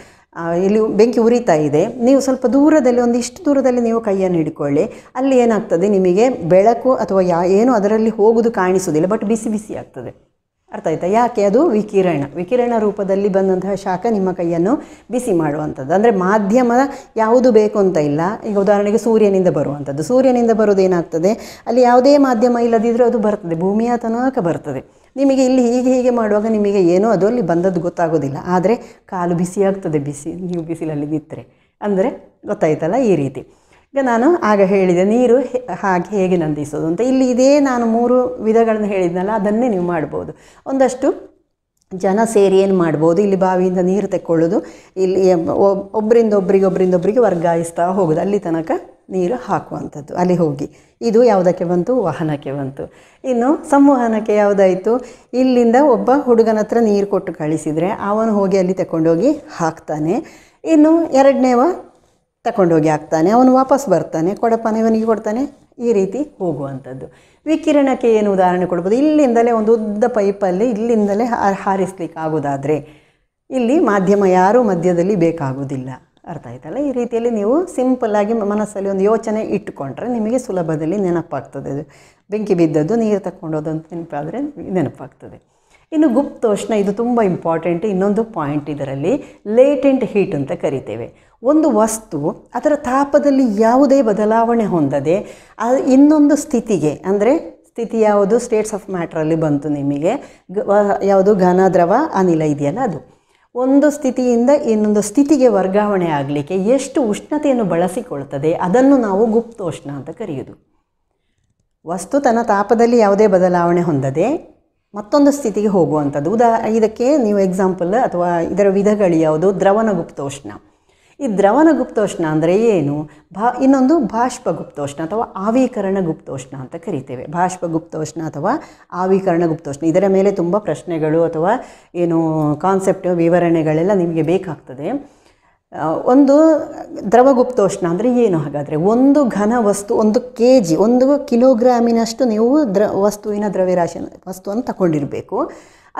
ಇಲ್ಲಿ ಬೆಂಕಿ ಉರಿತಾ ಇದೆ, ನೀವು ಸ್ವಲ್ಪ ದೂರದಲ್ಲಿ ಒಂದಿಷ್ಟು ದೂರದಲ್ಲಿ ನೀವು ಕೈಯನ್ನು ಹಿಡ್ಕೊಳ್ಳಿ, ಅಲ್ಲಿ ಏನಾಗ್ತದೆ ನಿಮಗೆ ಬೆಳಕು ಅಥವಾ ಯಾ ಏನು ಅದರಲ್ಲಿ ಹೋಗೋದು ಕಾಣಿಸೋದಿಲ್ಲ, ಬಟ್ ಬಿಸಿ ಬಿಸಿ ಆಗ್ತದೆ. ಅರ್ಥ ಆಯ್ತಾ? ಯಾಕೆ? ಅದು ವಿಕಿರಣ. ವಿಕಿರಣ ರೂಪದಲ್ಲಿ ಬಂದಂತಹ ಶಾಖ ನಿಮ್ಮ ಕೈಯನ್ನು ಬಿಸಿ ಮಾಡುವಂಥದ್ದು. ಅಂದರೆ ಮಾಧ್ಯಮ ಯಾವುದು ಬೇಕು ಅಂತ ಇಲ್ಲ. ಈಗ ಉದಾಹರಣೆಗೆ ಸೂರ್ಯನಿಂದ ಬರುವಂಥದ್ದು, ಸೂರ್ಯನಿಂದ ಬರೋದೇನಾಗ್ತದೆ ಅಲ್ಲಿ ಯಾವುದೇ ಮಾಧ್ಯಮ ಇಲ್ಲದಿದ್ದರೂ ಅದು ಬರ್ತದೆ, ಭೂಮಿಯ ತನಕ ಬರ್ತದೆ. ನಿಮಗೆ ಇಲ್ಲಿ ಹೀಗೆ ಹೀಗೆ ಮಾಡುವಾಗ ನಿಮಗೆ ಏನೋ ಅದು ಅಲ್ಲಿ ಬಂದದ್ದು ಗೊತ್ತಾಗೋದಿಲ್ಲ, ಆದರೆ ಕಾಲು ಬಿಸಿಯಾಗ್ತದೆ ಬಿಸಿ ನೀವು ಬಿಸಿಲಲ್ಲಿ ಬಿತ್ತರೆ. ಅಂದರೆ ಗೊತ್ತಾಯ್ತಲ್ಲ ಈ ರೀತಿ. ಈಗ ನಾನು ಆಗ ಹೇಳಿದೆ ನೀರು ಹಾಗೆ ಹೇಗೆ ನಂದಿಸೋದು ಅಂತ. ಇಲ್ಲಿ ಇದೇ ನಾನು ಮೂರು ವಿಧಗಳನ್ನು ಹೇಳಿದ್ನಲ್ಲ ಅದನ್ನೇ ನೀವು ಮಾಡ್ಬೋದು. ಒಂದಷ್ಟು ಜನ ಸೇರಿ ಏನು ಮಾಡ್ಬೋದು, ಇಲ್ಲಿ ಬಾವಿಯಿಂದ ನೀರು ತೆಕ್ಕೊಳ್ಳೋದು, ಇಲ್ಲಿ ಒಬ್ಬರಿಂದ ಒಬ್ಬರಿಗೆ ಒಬ್ಬರಿಂದ ಒಬ್ಬರಿಗೆ ವರ್ಗಾಯಿಸ್ತಾ ಹೋಗೋದು, ಅಲ್ಲಿ ತನಕ ನೀರು ಹಾಕುವಂಥದ್ದು, ಅಲ್ಲಿ ಹೋಗಿ. ಇದು ಯಾವುದಕ್ಕೆ ಬಂತು? ವಾಹನಕ್ಕೆ ಬಂತು. ಇನ್ನು ಸಂವಹನಕ್ಕೆ ಯಾವುದಾಯಿತು, ಇಲ್ಲಿಂದ ಒಬ್ಬ ಹುಡುಗನ ಹತ್ರ ನೀರು ಕೊಟ್ಟು ಕಳಿಸಿದರೆ ಅವನು ಹೋಗಿ ಅಲ್ಲಿ ತಗೊಂಡೋಗಿ ಹಾಕ್ತಾನೆ. ಇನ್ನು ಎರಡನೇವ ತಗೊಂಡೋಗಿ ಹಾಕ್ತಾನೆ, ಅವನು ವಾಪಸ್ ಬರ್ತಾನೆ, ಕೊಡಪ್ಪಾನೆ ಇವನಿಗೆ ಕೊಡ್ತಾನೆ, ಈ ರೀತಿ ಹೋಗುವಂಥದ್ದು. ವಿಕಿರಣಕ್ಕೆ ಏನು ಉದಾಹರಣೆ ಕೊಡ್ಬೋದು, ಇಲ್ಲಿಂದಲೇ ಒಂದು ಉದ್ದ ಪೈಪಲ್ಲಿ ಇಲ್ಲಿಂದಲೇ ಹಾರಿಸ್ಲಿಕ್ಕೆ ಆಗೋದಾದರೆ ಇಲ್ಲಿ ಮಾಧ್ಯಮ ಯಾರೂ ಮಧ್ಯದಲ್ಲಿ ಬೇಕಾಗೋದಿಲ್ಲ. ಅರ್ಥ ಆಯ್ತಲ್ಲ? ಈ ರೀತಿಯಲ್ಲಿ ನೀವು ಸಿಂಪಲ್ಲಾಗಿ ಮನಸ್ಸಲ್ಲಿ ಒಂದು ಯೋಚನೆ ಇಟ್ಟುಕೊಂಡ್ರೆ ನಿಮಗೆ ಸುಲಭದಲ್ಲಿ ನೆನಪಾಗ್ತದೆ. ಅದು ಬೆಂಕಿ ಬಿದ್ದದ್ದು, ನೀರು ತಗೊಂಡೋದು ಅಂತ ನೆನಪಾದರೆ ನೆನಪಾಗ್ತದೆ. ಇನ್ನು ಗುಪ್ತೋಷ್ಣ, ಇದು ತುಂಬ ಇಂಪಾರ್ಟೆಂಟ್. ಇನ್ನೊಂದು ಪಾಯಿಂಟ್ ಇದರಲ್ಲಿ ಲೇಟೆಂಟ್ ಹೀಟ್ ಅಂತ ಕರಿತೇವೆ. ಒಂದು ವಸ್ತು ಅದರ ತಾಪದಲ್ಲಿ ಯಾವುದೇ ಬದಲಾವಣೆ ಹೊಂದದೆ ಇನ್ನೊಂದು ಸ್ಥಿತಿಗೆ, ಅಂದರೆ ಸ್ಥಿತಿ ಯಾವುದು ಸ್ಟೇಟ್ಸ್ ಆಫ್ ಮ್ಯಾಟ್ರಲ್ಲಿ ಬಂತು ನಿಮಗೆ, ಯಾವುದು ಘನ ದ್ರವ ಅನಿಲ ಇದೆಯಲ್ಲ ಅದು, ಒಂದು ಸ್ಥಿತಿಯಿಂದ ಇನ್ನೊಂದು ಸ್ಥಿತಿಗೆ ವರ್ಗಾವಣೆ ಆಗಲಿಕ್ಕೆ ಎಷ್ಟು ಉಷ್ಣತೆಯನ್ನು ಬಳಸಿಕೊಳ್ತದೆ ಅದನ್ನು ನಾವು ಗುಪ್ತೋಷ್ಣ ಅಂತ ಕರೆಯೋದು. ವಸ್ತು ತನ್ನ ತಾಪದಲ್ಲಿ ಯಾವುದೇ ಬದಲಾವಣೆ ಹೊಂದದೆ ಮತ್ತೊಂದು ಸ್ಥಿತಿಗೆ ಹೋಗುವಂಥದ್ದು. ಉದಾ ಇದಕ್ಕೆ ನೀವು ಎಕ್ಸಾಂಪಲ್ ಅಥವಾ ಇದರ ವಿಧಗಳು ಯಾವುದು? ದ್ರವನ ಗುಪ್ತೋಷ್ಣ. ಈ ದ್ರವನ ಗುಪ್ತೋಷ್ಣ ಅಂದರೆ ಏನು? ಭಾ ಇನ್ನೊಂದು ಬಾಷ್ಪ ಗುಪ್ತೋಷ್ಣ ಅಥವಾ ಆವೀಕರಣ ಗುಪ್ತೋಷ್ಣ ಅಂತ ಕರಿತೇವೆ. ಬಾಷ್ಪ ಗುಪ್ತೋಷ್ಣ ಅಥವಾ ಆವೀಕರಣ ಗುಪ್ತೋಷ್ಣ, ಇದರ ಮೇಲೆ ತುಂಬ ಪ್ರಶ್ನೆಗಳು ಅಥವಾ ಏನು ಕಾನ್ಸೆಪ್ಟ್ ವಿವರಣೆಗಳೆಲ್ಲ ನಿಮಗೆ ಬೇಕಾಗ್ತದೆ. ಒಂದು ದ್ರವ ಗುಪ್ತೋಷ್ಣ ಅಂದರೆ ಏನು? ಹಾಗಾದರೆ ಒಂದು ಘನ ವಸ್ತು ಒಂದು ಕೆ ಜಿ ಒಂದು ಕಿಲೋಗ್ರಾಮಿನಷ್ಟು ನೀವು ದ್ರ ವಸ್ತುವಿನ ದ್ರವ್ಯರಾಶಿ ವಸ್ತುವನ್ನು ತಗೊಂಡಿರಬೇಕು.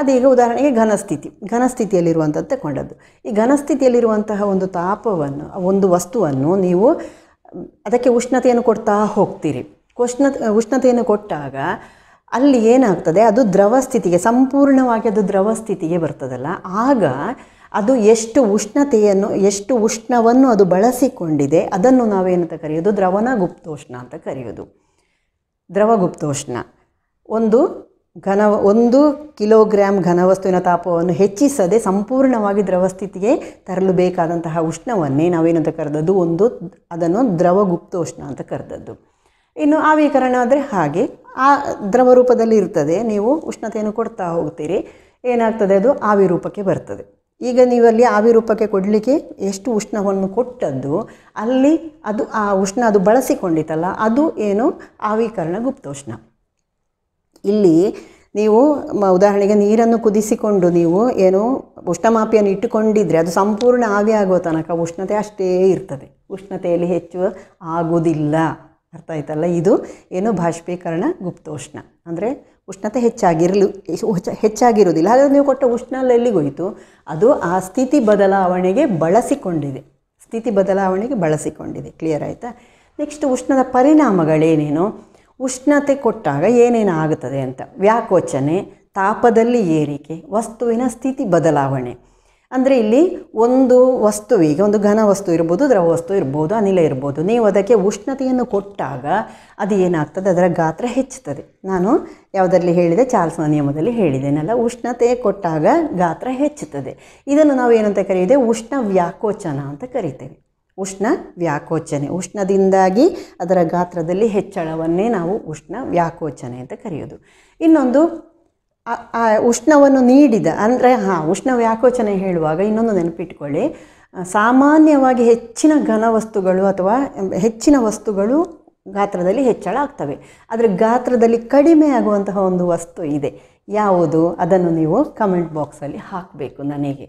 ಅದೀಗ ಉದಾಹರಣೆಗೆ ಘನಸ್ಥಿತಿ, ಘನಸ್ಥಿತಿಯಲ್ಲಿರುವಂಥದ್ದು ತಗೊಂಡದ್ದು. ಈ ಘನಸ್ಥಿತಿಯಲ್ಲಿರುವಂತಹ ಒಂದು ತಾಪವನ್ನು ಒಂದು ವಸ್ತುವನ್ನು ನೀವು ಅದಕ್ಕೆ ಉಷ್ಣತೆಯನ್ನು ಕೊಡ್ತಾ ಹೋಗ್ತೀರಿ. ಉಷ್ಣ ಉಷ್ಣತೆಯನ್ನು ಕೊಟ್ಟಾಗ ಅಲ್ಲಿ ಏನಾಗ್ತದೆ, ಅದು ದ್ರವ ಸ್ಥಿತಿಗೆ ಸಂಪೂರ್ಣವಾಗಿ ಅದು ದ್ರವ ಸ್ಥಿತಿಗೆ ಬರ್ತದಲ್ಲ, ಆಗ ಅದು ಎಷ್ಟು ಉಷ್ಣತೆಯನ್ನು ಎಷ್ಟು ಉಷ್ಣವನ್ನು ಅದು ಬಳಸಿಕೊಂಡಿದೆ ಅದನ್ನು ನಾವೇನಂತ ಕರೆಯೋದು ದ್ರವನ ಗುಪ್ತೋಷ್ಣ ಅಂತ ಕರೆಯೋದು. ದ್ರವ ಗುಪ್ತೋಷ್ಣ. ಒಂದು ಘನ ಒಂದು ಕಿಲೋಗ್ರಾಮ್ ಘನವಸ್ತುವಿನ ತಾಪವನ್ನು ಹೆಚ್ಚಿಸದೆ ಸಂಪೂರ್ಣವಾಗಿ ದ್ರವಸ್ಥಿತಿಗೆ ತರಲು ಬೇಕಾದಂತಹ ಉಷ್ಣವನ್ನೇ ನಾವೇನಂತ ಕರೆದದ್ದು ಒಂದು ಅದನ್ನು ದ್ರವ ಗುಪ್ತೋಷ್ಣ ಅಂತ ಕರೆದದ್ದು. ಇನ್ನು ಆವಿಕರಣ ಆದರೆ ಹಾಗೆ ಆ ದ್ರವ ರೂಪದಲ್ಲಿ ಇರ್ತದೆ, ನೀವು ಉಷ್ಣತೆಯನ್ನು ಕೊಡ್ತಾ ಹೋಗ್ತೀರಿ, ಏನಾಗ್ತದೆ ಅದು ಆವಿ ರೂಪಕ್ಕೆ ಬರ್ತದೆ. ಈಗ ನೀವು ಅಲ್ಲಿ ಆವಿ ರೂಪಕ್ಕೆ ಕೊಡಲಿಕ್ಕೆ ಎಷ್ಟು ಉಷ್ಣವನ್ನು ಕೊಟ್ಟದ್ದು ಅಲ್ಲಿ ಅದು ಆ ಉಷ್ಣ ಅದು ಬಳಸಿಕೊಂಡಿತಲ್ಲ ಅದು ಏನು ಆವಿಕರಣ ಗುಪ್ತೋಷ್ಣ. ಇಲ್ಲಿ ನೀವು ಉದಾಹರಣೆಗೆ ನೀರನ್ನು ಕುದಿಸಿಕೊಂಡು ನೀವು ಏನು ಉಷ್ಣಮಾಪಿಯನ್ನು ಇಟ್ಟುಕೊಂಡಿದ್ದರೆ ಅದು ಸಂಪೂರ್ಣ ಆವಿಯಾಗುವ ತನಕ ಉಷ್ಣತೆ ಅಷ್ಟೇ ಇರ್ತದೆ, ಉಷ್ಣತೆಯಲ್ಲಿ ಹೆಚ್ಚು ಆಗೋದಿಲ್ಲ. ಅರ್ಥ ಆಯ್ತಲ್ಲ? ಇದು ಏನು ಬಾಷ್ಪೀಕರಣ ಗುಪ್ತೋಷ್ಣ. ಅಂದರೆ ಉಷ್ಣತೆ ಹೆಚ್ಚಾಗಿರಲು ಹೆಚ್ಚಾಗಿರುವುದಿಲ್ಲ, ಹಾಗಾದರೆ ನೀವು ಕೊಟ್ಟ ಉಷ್ಣ ಎಲ್ಲಿಗೋಯಿತು? ಅದು ಆ ಸ್ಥಿತಿ ಬದಲಾವಣೆಗೆ ಬಳಸಿಕೊಂಡಿದೆ, ಸ್ಥಿತಿ ಬದಲಾವಣೆಗೆ ಬಳಸಿಕೊಂಡಿದೆ. ಕ್ಲಿಯರ್ ಆಯಿತಾ? ನೆಕ್ಸ್ಟ್ ಉಷ್ಣದ ಪರಿಣಾಮಗಳೇನೇನು, ಉಷ್ಣತೆ ಕೊಟ್ಟಾಗ ಏನೇನು ಆಗುತ್ತದೆ ಅಂತ. ವ್ಯಾಕೋಚನೆ, ತಾಪದಲ್ಲಿ ಏರಿಕೆ, ವಸ್ತುವಿನ ಸ್ಥಿತಿ ಬದಲಾವಣೆ. ಅಂದರೆ ಇಲ್ಲಿ ಒಂದು ವಸ್ತುವಿಗೆ, ಒಂದು ಘನ ವಸ್ತು ಇರ್ಬೋದು, ದ್ರವ ವಸ್ತು ಇರ್ಬೋದು, ಅನಿಲ ಇರ್ಬೋದು, ನೀವು ಅದಕ್ಕೆ ಉಷ್ಣತೆಯನ್ನು ಕೊಟ್ಟಾಗ ಅದು ಏನಾಗ್ತದೆ, ಅದರ ಗಾತ್ರ ಹೆಚ್ಚುತ್ತದೆ. ನಾನು ಯಾವುದರಲ್ಲಿ ಹೇಳಿದೆ? ಚಾರ್ಲ್ಸ್ನ ನಿಯಮದಲ್ಲಿ ಹೇಳಿದ್ದೇನಲ್ಲ, ಉಷ್ಣತೆ ಕೊಟ್ಟಾಗ ಗಾತ್ರ ಹೆಚ್ಚುತ್ತದೆ. ಇದನ್ನು ನಾವು ಏನಂತ ಕರೀದೆ? ಉಷ್ಣ ವ್ಯಾಕೋಚನ ಅಂತ ಕರಿತೇವೆ. ಉಷ್ಣ ವ್ಯಾಕೋಚನೆ, ಉಷ್ಣದಿಂದಾಗಿ ಅದರ ಗಾತ್ರದಲ್ಲಿ ಹೆಚ್ಚಳವನ್ನೇ ನಾವು ಉಷ್ಣ ವ್ಯಾಕೋಚನೆ ಅಂತ ಕರೆಯೋದು. ಇನ್ನೊಂದು ಆ ಉಷ್ಣವನ್ನು ನೀಡಿದ ಅಂದರೆ ಹಾಂ ಉಷ್ಣ ವ್ಯಾಕೋಚನೆ ಹೇಳುವಾಗ ಇನ್ನೊಂದು ನೆನಪಿಟ್ಕೊಳ್ಳಿ, ಸಾಮಾನ್ಯವಾಗಿ ಹೆಚ್ಚಿನ ಘನವಸ್ತುಗಳು ಅಥವಾ ಹೆಚ್ಚಿನ ವಸ್ತುಗಳು ಗಾತ್ರದಲ್ಲಿ ಹೆಚ್ಚಳ ಆಗ್ತವೆ, ಆದರೆ ಗಾತ್ರದಲ್ಲಿ ಕಡಿಮೆ ಆಗುವಂತಹ ಒಂದು ವಸ್ತು ಇದೆ, ಯಾವುದು? ಅದನ್ನು ನೀವು ಕಮೆಂಟ್ ಬಾಕ್ಸಲ್ಲಿ ಹಾಕಬೇಕು ನನಗೆ.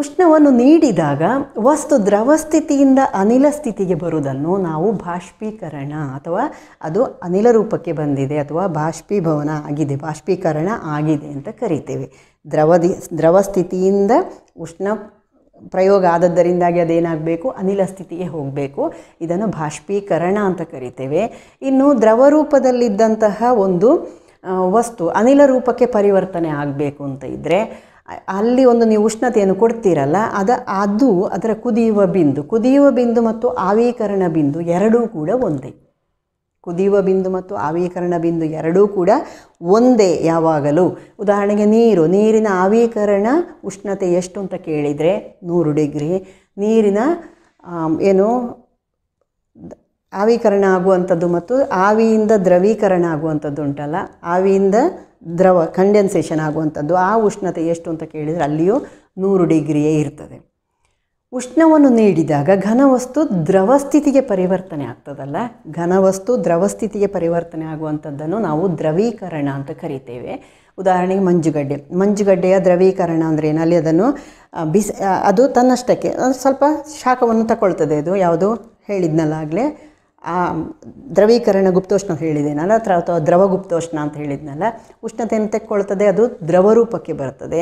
ಉಷ್ಣವನ್ನು ನೀಡಿದಾಗ ವಸ್ತು ದ್ರವಸ್ಥಿತಿಯಿಂದ ಅನಿಲ ಸ್ಥಿತಿಗೆ ಬರುವುದನ್ನು ನಾವು ಬಾಷ್ಪೀಕರಣ ಅಥವಾ ಅದು ಅನಿಲ ರೂಪಕ್ಕೆ ಬಂದಿದೆ ಅಥವಾ ಬಾಷ್ಪೀಭವನ ಆಗಿದೆ, ಬಾಷ್ಪೀಕರಣ ಆಗಿದೆ ಅಂತ ಕರಿತೇವೆ. ದ್ರವದಿ ದ್ರವಸ್ಥಿತಿಯಿಂದ ಉಷ್ಣ ಪ್ರಯೋಗ ಆದದ್ದರಿಂದಾಗಿ ಅದೇನಾಗಬೇಕು, ಅನಿಲ ಸ್ಥಿತಿಗೆ ಹೋಗಬೇಕು, ಇದನ್ನು ಬಾಷ್ಪೀಕರಣ ಅಂತ ಕರಿತೇವೆ. ಇನ್ನು ದ್ರವ ರೂಪದಲ್ಲಿದ್ದಂತಹ ಒಂದು ವಸ್ತು ಅನಿಲ ರೂಪಕ್ಕೆ ಪರಿವರ್ತನೆ ಆಗಬೇಕು ಅಂತ ಇದ್ದರೆ ಅಲ್ಲಿ ಒಂದು ನೀವು ಉಷ್ಣತೆಯನ್ನು ಕೊಡ್ತೀರಲ್ಲ, ಅದ ಅದು ಅದರ ಕುದಿಯುವ ಬಿಂದು ಕುದಿಯುವ ಬಿಂದು ಮತ್ತು ಆವೀಕರಣ ಬಿಂದು ಎರಡೂ ಕೂಡ ಒಂದೇ. ಕುದಿಯುವ ಬಿಂದು ಮತ್ತು ಆವೀಕರಣ ಬಿಂದು ಎರಡೂ ಕೂಡ ಒಂದೇ ಯಾವಾಗಲೂ. ಉದಾಹರಣೆಗೆ ನೀರು, ನೀರಿನ ಆವೀಕರಣ ಉಷ್ಣತೆ ಎಷ್ಟು ಅಂತ ಕೇಳಿದರೆ ನೂರು ಡಿಗ್ರಿ. ನೀರಿನ ಏನು ಆವೀಕರಣ ಆಗುವಂಥದ್ದು ಮತ್ತು ಆವಿಯಿಂದ ದ್ರವೀಕರಣ ಆಗುವಂಥದ್ದು ಉಂಟಲ್ಲ, ಆವಿಯಿಂದ ದ್ರವ ಕಂಡೆನ್ಸೇಷನ್ ಆಗುವಂಥದ್ದು, ಆ ಉಷ್ಣತೆ ಎಷ್ಟು ಅಂತ ಕೇಳಿದರೆ ಅಲ್ಲಿಯೂ ನೂರು ಡಿಗ್ರಿಯೇ ಇರ್ತದೆ. ಉಷ್ಣವನ್ನು ನೀಡಿದಾಗ ಘನವಸ್ತು ದ್ರವಸ್ಥಿತಿಗೆ ಪರಿವರ್ತನೆ ಆಗ್ತದಲ್ಲ, ಘನವಸ್ತು ದ್ರವಸ್ಥಿತಿಗೆ ಪರಿವರ್ತನೆ ಆಗುವಂಥದ್ದನ್ನು ನಾವು ದ್ರವೀಕರಣ ಅಂತ ಕರಿತೇವೆ. ಉದಾಹರಣೆಗೆ ಮಂಜುಗಡ್ಡೆ, ಮಂಜುಗಡ್ಡೆಯ ದ್ರವೀಕರಣ ಅಂದರೆ ಏನಲ್ಲಿ ಅದನ್ನು ಬಿಸಿ ಅದು ತನ್ನಷ್ಟಕ್ಕೆ ಸ್ವಲ್ಪ ಶಾಖವನ್ನು ತಗೊಳ್ತದೆ. ಅದು ಯಾವುದು ಹೇಳಿದ್ನಲ್ಲಾಗಲೇ, ಆ ದ್ರವೀಕರಣ ಗುಪ್ತೋಷ್ಣ ಹೇಳಿದ್ದೇನಲ್ಲ ಅಥವಾ ದ್ರವ ಗುಪ್ತೋಷ್ಣ ಅಂತ ಹೇಳಿದ್ನಲ್ಲ, ಉಷ್ಣತೆಯನ್ನು ತೆಕ್ಕೊಳ್ತದೆ, ಅದು ದ್ರವರೂಪಕ್ಕೆ ಬರ್ತದೆ.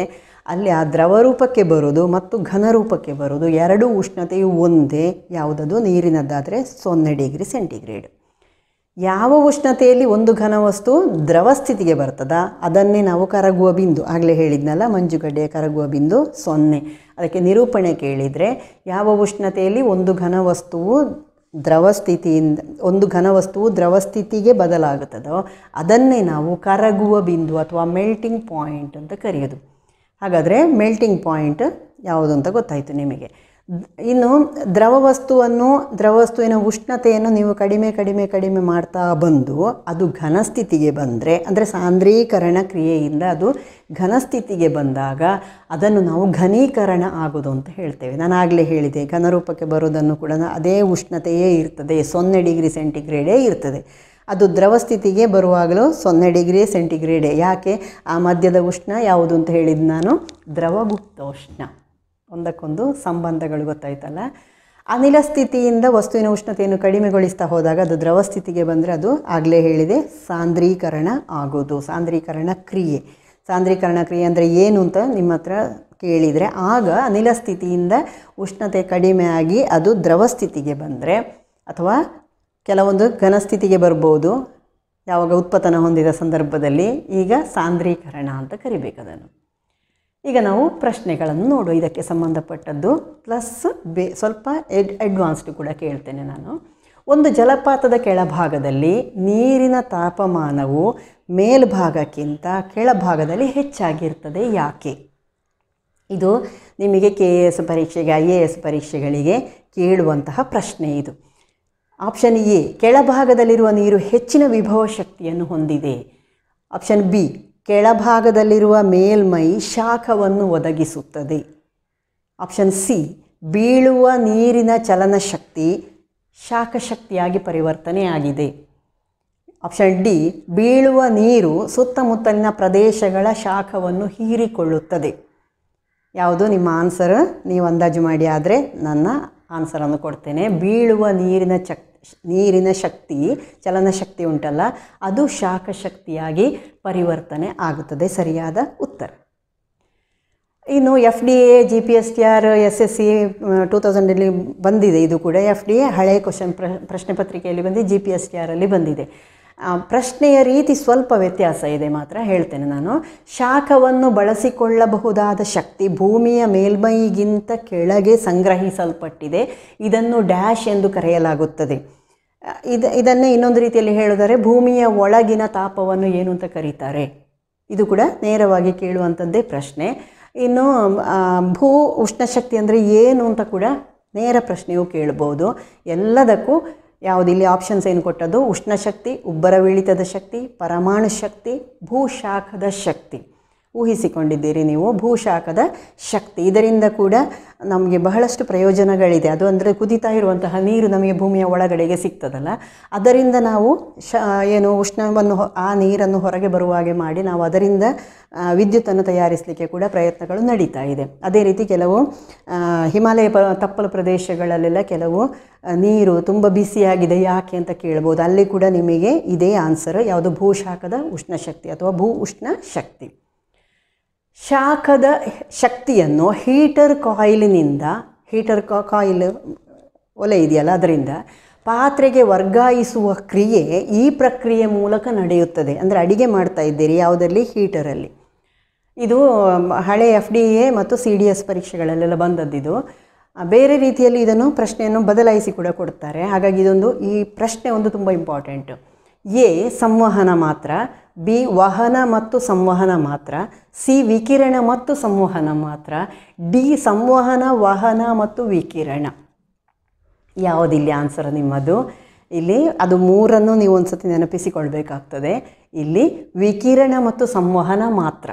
ಅಲ್ಲಿ ಆ ದ್ರವರೂಪಕ್ಕೆ ಬರೋದು ಮತ್ತು ಘನರೂಪಕ್ಕೆ ಬರೋದು ಎರಡೂ ಉಷ್ಣತೆಯು ಒಂದೇ, ಯಾವುದದು? ನೀರಿನದ್ದಾದರೆ ಸೊನ್ನೆ ಡಿಗ್ರಿ ಸೆಂಟಿಗ್ರೇಡ್. ಯಾವ ಉಷ್ಣತೆಯಲ್ಲಿ ಒಂದು ಘನವಸ್ತು ದ್ರವಸ್ಥಿತಿಗೆ ಬರ್ತದ ಅದನ್ನೇ ನಾವು ಕರಗುವ ಬಿಂದು, ಆಗಲೇ ಹೇಳಿದ್ನಲ್ಲ ಮಂಜುಗಡ್ಡೆಯ ಕರಗುವ ಬಿಂದು ಸೊನ್ನೆ. ಅದಕ್ಕೆ ನಿರೂಪಣೆ ಕೇಳಿದರೆ ಯಾವ ಉಷ್ಣತೆಯಲ್ಲಿ ಒಂದು ಘನವಸ್ತುವು ದ್ರವಸ್ಥಿತಿಯಿಂದ ಒಂದು ಘನವಸ್ತುವು ದ್ರವಸ್ಥಿತಿಗೆ ಬದಲಾಗುತ್ತದೋ ಅದನ್ನೇ ನಾವು ಕರಗುವ ಬಿಂದು ಅಥವಾ ಮೆಲ್ಟಿಂಗ್ ಪಾಯಿಂಟ್ ಅಂತ ಕರೆಯೋದು. ಹಾಗಾದರೆ ಮೆಲ್ಟಿಂಗ್ ಪಾಯಿಂಟ್ ಯಾವುದು ಅಂತ ಗೊತ್ತಾಯಿತು ನಿಮಗೆ. ಇನ್ನು ದ್ರವವಸ್ತುವನ್ನು ದ್ರವವಸ್ತುವಿನ ಉಷ್ಣತೆಯನ್ನು ನೀವು ಕಡಿಮೆ ಕಡಿಮೆ ಕಡಿಮೆ ಮಾಡ್ತಾ ಬಂದು ಅದು ಘನಸ್ಥಿತಿಗೆ ಬಂದರೆ, ಅಂದರೆ ಸಾಂದ್ರೀಕರಣ ಕ್ರಿಯೆಯಿಂದ ಅದು ಘನಸ್ಥಿತಿಗೆ ಬಂದಾಗ ಅದನ್ನು ನಾವು ಘನೀಕರಣ ಆಗೋದು ಅಂತ ಹೇಳ್ತೇವೆ. ನಾನು ಆಗಲೇ ಹೇಳಿದೆ ಘನರೂಪಕ್ಕೆ ಬರೋದನ್ನು ಕೂಡ ಅದೇ ಉಷ್ಣತೆಯೇ ಇರ್ತದೆ, ಸೊನ್ನೆ ಡಿಗ್ರಿ ಸೆಂಟಿಗ್ರೇಡೇ ಇರ್ತದೆ. ಅದು ದ್ರವಸ್ಥಿತಿಗೆ ಬರುವಾಗಲೂ ಸೊನ್ನೆ ಡಿಗ್ರಿ ಸೆಂಟಿಗ್ರೇಡೇ. ಯಾಕೆ? ಆ ಮಧ್ಯದ ಉಷ್ಣ ಯಾವುದು ಅಂತ ಹೇಳಿದ್ದು ನಾನು? ದ್ರವಗುಪ್ತೋಷ್ಣ. ಒಂದಕ್ಕೊಂದು ಸಂಬಂಧಗಳು ಗೊತ್ತಾಯ್ತಲ್ಲ. ಅನಿಲ ಸ್ಥಿತಿಯಿಂದ ವಸ್ತುವಿನ ಉಷ್ಣತೆಯನ್ನು ಕಡಿಮೆಗೊಳಿಸ್ತಾ ಹೋದಾಗ ಅದು ದ್ರವಸ್ಥಿತಿಗೆ ಬಂದರೆ ಅದು ಆಗಲೇ ಹೇಳಿದೆ ಸಾಂದ್ರೀಕರಣ ಆಗೋದು, ಸಾಂದ್ರೀಕರಣ ಕ್ರಿಯೆ. ಸಾಂದ್ರೀಕರಣ ಕ್ರಿಯೆ ಅಂದರೆ ಏನು ಅಂತ ನಿಮ್ಮ ಹತ್ರ ಕೇಳಿದರೆ, ಆಗ ಅನಿಲ ಸ್ಥಿತಿಯಿಂದ ಉಷ್ಣತೆ ಕಡಿಮೆ ಆಗಿ ಅದು ದ್ರವಸ್ಥಿತಿಗೆ ಬಂದರೆ ಅಥವಾ ಕೆಲವೊಂದು ಘನಸ್ಥಿತಿಗೆ ಬರ್ಬೋದು ಯಾವಾಗ ಉತ್ಪತನ ಹೊಂದಿದ ಸಂದರ್ಭದಲ್ಲಿ, ಈಗ ಸಾಂದ್ರೀಕರಣ ಅಂತ ಕರಿಬೇಕು ಅದನ್ನು. ಈಗ ನಾವು ಪ್ರಶ್ನೆಗಳನ್ನು ನೋಡುವ ಇದಕ್ಕೆ ಸಂಬಂಧಪಟ್ಟದ್ದು ಪ್ಲಸ್ ಬೇ ಸ್ವಲ್ಪ ಅಡ್ವಾನ್ಸ್ಡ್ ಕೂಡ ಕೇಳ್ತೇನೆ ನಾನು. ಒಂದು ಜಲಪಾತದ ಕೆಳಭಾಗದಲ್ಲಿ ನೀರಿನ ತಾಪಮಾನವು ಮೇಲ್ಭಾಗಕ್ಕಿಂತ ಕೆಳಭಾಗದಲ್ಲಿ ಹೆಚ್ಚಾಗಿರ್ತದೆ ಯಾಕೆ? ಇದು ನಿಮಗೆ ಕೆ ಎ ಎಸ್ ಪರೀಕ್ಷೆಗೆ ಐ ಎ ಎಸ್ ಪರೀಕ್ಷೆಗಳಿಗೆ ಕೇಳುವಂತಹ ಪ್ರಶ್ನೆ ಇದು. ಆಪ್ಷನ್ ಎ, ಕೆಳಭಾಗದಲ್ಲಿರುವ ನೀರು ಹೆಚ್ಚಿನ ವಿಭವ ಶಕ್ತಿಯನ್ನು ಹೊಂದಿದೆ. ಆಪ್ಷನ್ ಬಿ, ಕೆಳಭಾಗದಲ್ಲಿರುವ ಮೇಲ್ಮೈ ಶಾಖವನ್ನು ಒದಗಿಸುತ್ತದೆ. ಆಪ್ಷನ್ ಸಿ, ಬೀಳುವ ನೀರಿನ ಚಲನ ಶಕ್ತಿ ಶಾಖಶಕ್ತಿಯಾಗಿ ಪರಿವರ್ತನೆಯಾಗಿದೆ. ಆಪ್ಷನ್ ಡಿ, ಬೀಳುವ ನೀರು ಸುತ್ತಮುತ್ತಲಿನ ಪ್ರದೇಶಗಳ ಶಾಖವನ್ನು ಹೀರಿಕೊಳ್ಳುತ್ತದೆ. ಯಾವುದು ನಿಮ್ಮ ಆನ್ಸರ್? ನೀವು ಅಂದಾಜು ಮಾಡಿ, ಆದರೆ ನನ್ನ ಆನ್ಸರನ್ನು ಕೊಡ್ತೇನೆ. ಬೀಳುವ ನೀರಿನ ಚಕ್ ನೀರಿನ ಶಕ್ತಿ ಚಲನಶಕ್ತಿ ಉಂಟಲ್ಲ, ಅದು ಶಾಖಶಕ್ತಿಯಾಗಿ ಪರಿವರ್ತನೆ ಆಗುತ್ತದೆ. ಸರಿಯಾದ ಉತ್ತರ. ಇನ್ನು F D A, G P S T R, S S C two ತೌಸಂಡಲ್ಲಿ ಬಂದಿದೆ. ಇದು ಕೂಡ ಎಫ್ ಡಿ ಎ ಹಳೆಯ ಕ್ವಶನ್ ಪ್ರ ಪ್ರಶ್ನೆ ಪತ್ರಿಕೆಯಲ್ಲಿ ಬಂದು ಜಿ ಪಿ ಎಸ್ ಟಿ ಆರಲ್ಲಿ ಬಂದಿದೆ. ಪ್ರಶ್ನೆಯ ರೀತಿ ಸ್ವಲ್ಪ ವ್ಯತ್ಯಾಸ ಇದೆ ಮಾತ್ರ ಹೇಳ್ತೇನೆ ನಾನು. ಶಾಖವನ್ನು ಬಳಸಿಕೊಳ್ಳಬಹುದಾದ ಶಕ್ತಿ ಭೂಮಿಯ ಮೇಲ್ಮೈಗಿಂತ ಕೆಳಗೆ ಸಂಗ್ರಹಿಸಲ್ಪಟ್ಟಿದೆ, ಇದನ್ನು ಡ್ಯಾಶ್ ಎಂದು ಕರೆಯಲಾಗುತ್ತದೆ. ಇದು ಇದನ್ನೇ ಇನ್ನೊಂದು ರೀತಿಯಲ್ಲಿ ಹೇಳಿದರೆ ಭೂಮಿಯ ಒಳಗಿನ ತಾಪವನ್ನು ಏನು ಅಂತ ಕರೀತಾರೆ. ಇದು ಕೂಡ ನೇರವಾಗಿ ಕೇಳುವಂಥದ್ದೇ ಪ್ರಶ್ನೆ. ಇನ್ನು ಭೂ ಉಷ್ಣಶಕ್ತಿ ಅಂದರೆ ಏನು ಅಂತ ಕೂಡ ನೇರ ಪ್ರಶ್ನೆಯೂ ಕೇಳ್ಬೋದು. ಎಲ್ಲದಕ್ಕೂ ಯಾವುದು ಇಲ್ಲಿ ಆಪ್ಷನ್ಸ್ ಏನು ಕೊಟ್ಟದ್ದು? ಉಷ್ಣಶಕ್ತಿ, ಉಬ್ಬರವಿಳಿತದ ಶಕ್ತಿ, ಪರಮಾಣು ಶಕ್ತಿ, ಭೂಶಾಖದ ಶಕ್ತಿ. ಊಹಿಸಿಕೊಂಡಿದ್ದೀರಿ ನೀವು ಭೂಶಾಖದ ಶಕ್ತಿ. ಇದರಿಂದ ಕೂಡ ನಮಗೆ ಬಹಳಷ್ಟು ಪ್ರಯೋಜನಗಳಿದೆ. ಅದು ಅಂದರೆ ಕುದಿತಾ ಇರುವಂತಹ ನೀರು ನಮಗೆ ಭೂಮಿಯ ಒಳಗಡೆಗೆ ಸಿಗ್ತದಲ್ಲ, ಅದರಿಂದ ನಾವು ಶ ಏನು ಉಷ್ಣವನ್ನು ಆ ನೀರನ್ನು ಹೊರಗೆ ಬರುವ ಹಾಗೆ ಮಾಡಿ ನಾವು ಅದರಿಂದ ವಿದ್ಯುತ್ತನ್ನು ತಯಾರಿಸಲಿಕ್ಕೆ ಕೂಡ ಪ್ರಯತ್ನಗಳು ನಡೀತಾ ಇದೆ. ಅದೇ ರೀತಿ ಕೆಲವು ಹಿಮಾಲಯ ಪ ತಪ್ಪಲು ಪ್ರದೇಶಗಳಲ್ಲೆಲ್ಲ ಕೆಲವು ನೀರು ತುಂಬ ಬಿಸಿಯಾಗಿದೆ ಯಾಕೆ ಅಂತ ಕೇಳ್ಬೋದು. ಅಲ್ಲಿ ಕೂಡ ನಿಮಗೆ ಇದೇ ಆನ್ಸರ್. ಯಾವುದು? ಭೂಶಾಖದ ಉಷ್ಣಶಕ್ತಿ ಅಥವಾ ಭೂ ಉಷ್ಣ ಶಕ್ತಿ. ಶಾಖದ ಶಕ್ತಿಯನ್ನು ಹೀಟರ್ ಕಾಯಿಲಿನಿಂದ, ಹೀಟರ್ ಕಾಯಿಲ್ ಒಲೆ ಇದೆಯಲ್ಲ ಅದರಿಂದ ಪಾತ್ರೆಗೆ ವರ್ಗಾಯಿಸುವ ಕ್ರಿಯೆ ಈ ಪ್ರಕ್ರಿಯೆ ಮೂಲಕ ನಡೆಯುತ್ತದೆ. ಅಂದರೆ ಅಡಿಗೆ ಮಾಡ್ತಾ ಇದ್ದೀರಿ ಯಾವುದರಲ್ಲಿ? ಹೀಟರಲ್ಲಿ. ಇದು ಹಳೆ ಎಫ್ ಡಿ ಎ ಮತ್ತು ಸಿ ಡಿ ಎಸ್ ಪರೀಕ್ಷೆಗಳಲ್ಲೆಲ್ಲ ಬಂದದ್ದಿದು. ಬೇರೆ ರೀತಿಯಲ್ಲಿ ಇದನ್ನು ಪ್ರಶ್ನೆಯನ್ನು ಬದಲಾಯಿಸಿ ಕೂಡ ಕೊಡ್ತಾರೆ. ಹಾಗಾಗಿ ಇದೊಂದು ಈ ಪ್ರಶ್ನೆ ಒಂದು ತುಂಬ ಇಂಪಾರ್ಟೆಂಟು. ಎ ಸಂವಹನ ಮಾತ್ರ, ಬಿ ವಹನ ಮತ್ತು ಸಂವಹನ ಮಾತ್ರ, ಸಿ ವಿಕಿರಣ ಮತ್ತು ಸಂವಹನ ಮಾತ್ರ, ಡಿ ಸಂವಹನ ವಹನ ಮತ್ತು ವಿಕಿರಣ. ಯಾವುದಿಲ್ಲಿ ಆನ್ಸರ್ ನಿಮ್ಮದು? ಇಲ್ಲಿ ಅದು ಮೂರನ್ನು ನೀವು ಒಂದು ಸತಿ ನೆನಪಿಸಿಕೊಳ್ಬೇಕಾಗ್ತದೆ. ಇಲ್ಲಿ ವಿಕಿರಣ ಮತ್ತು ಸಂವಹನ ಮಾತ್ರ,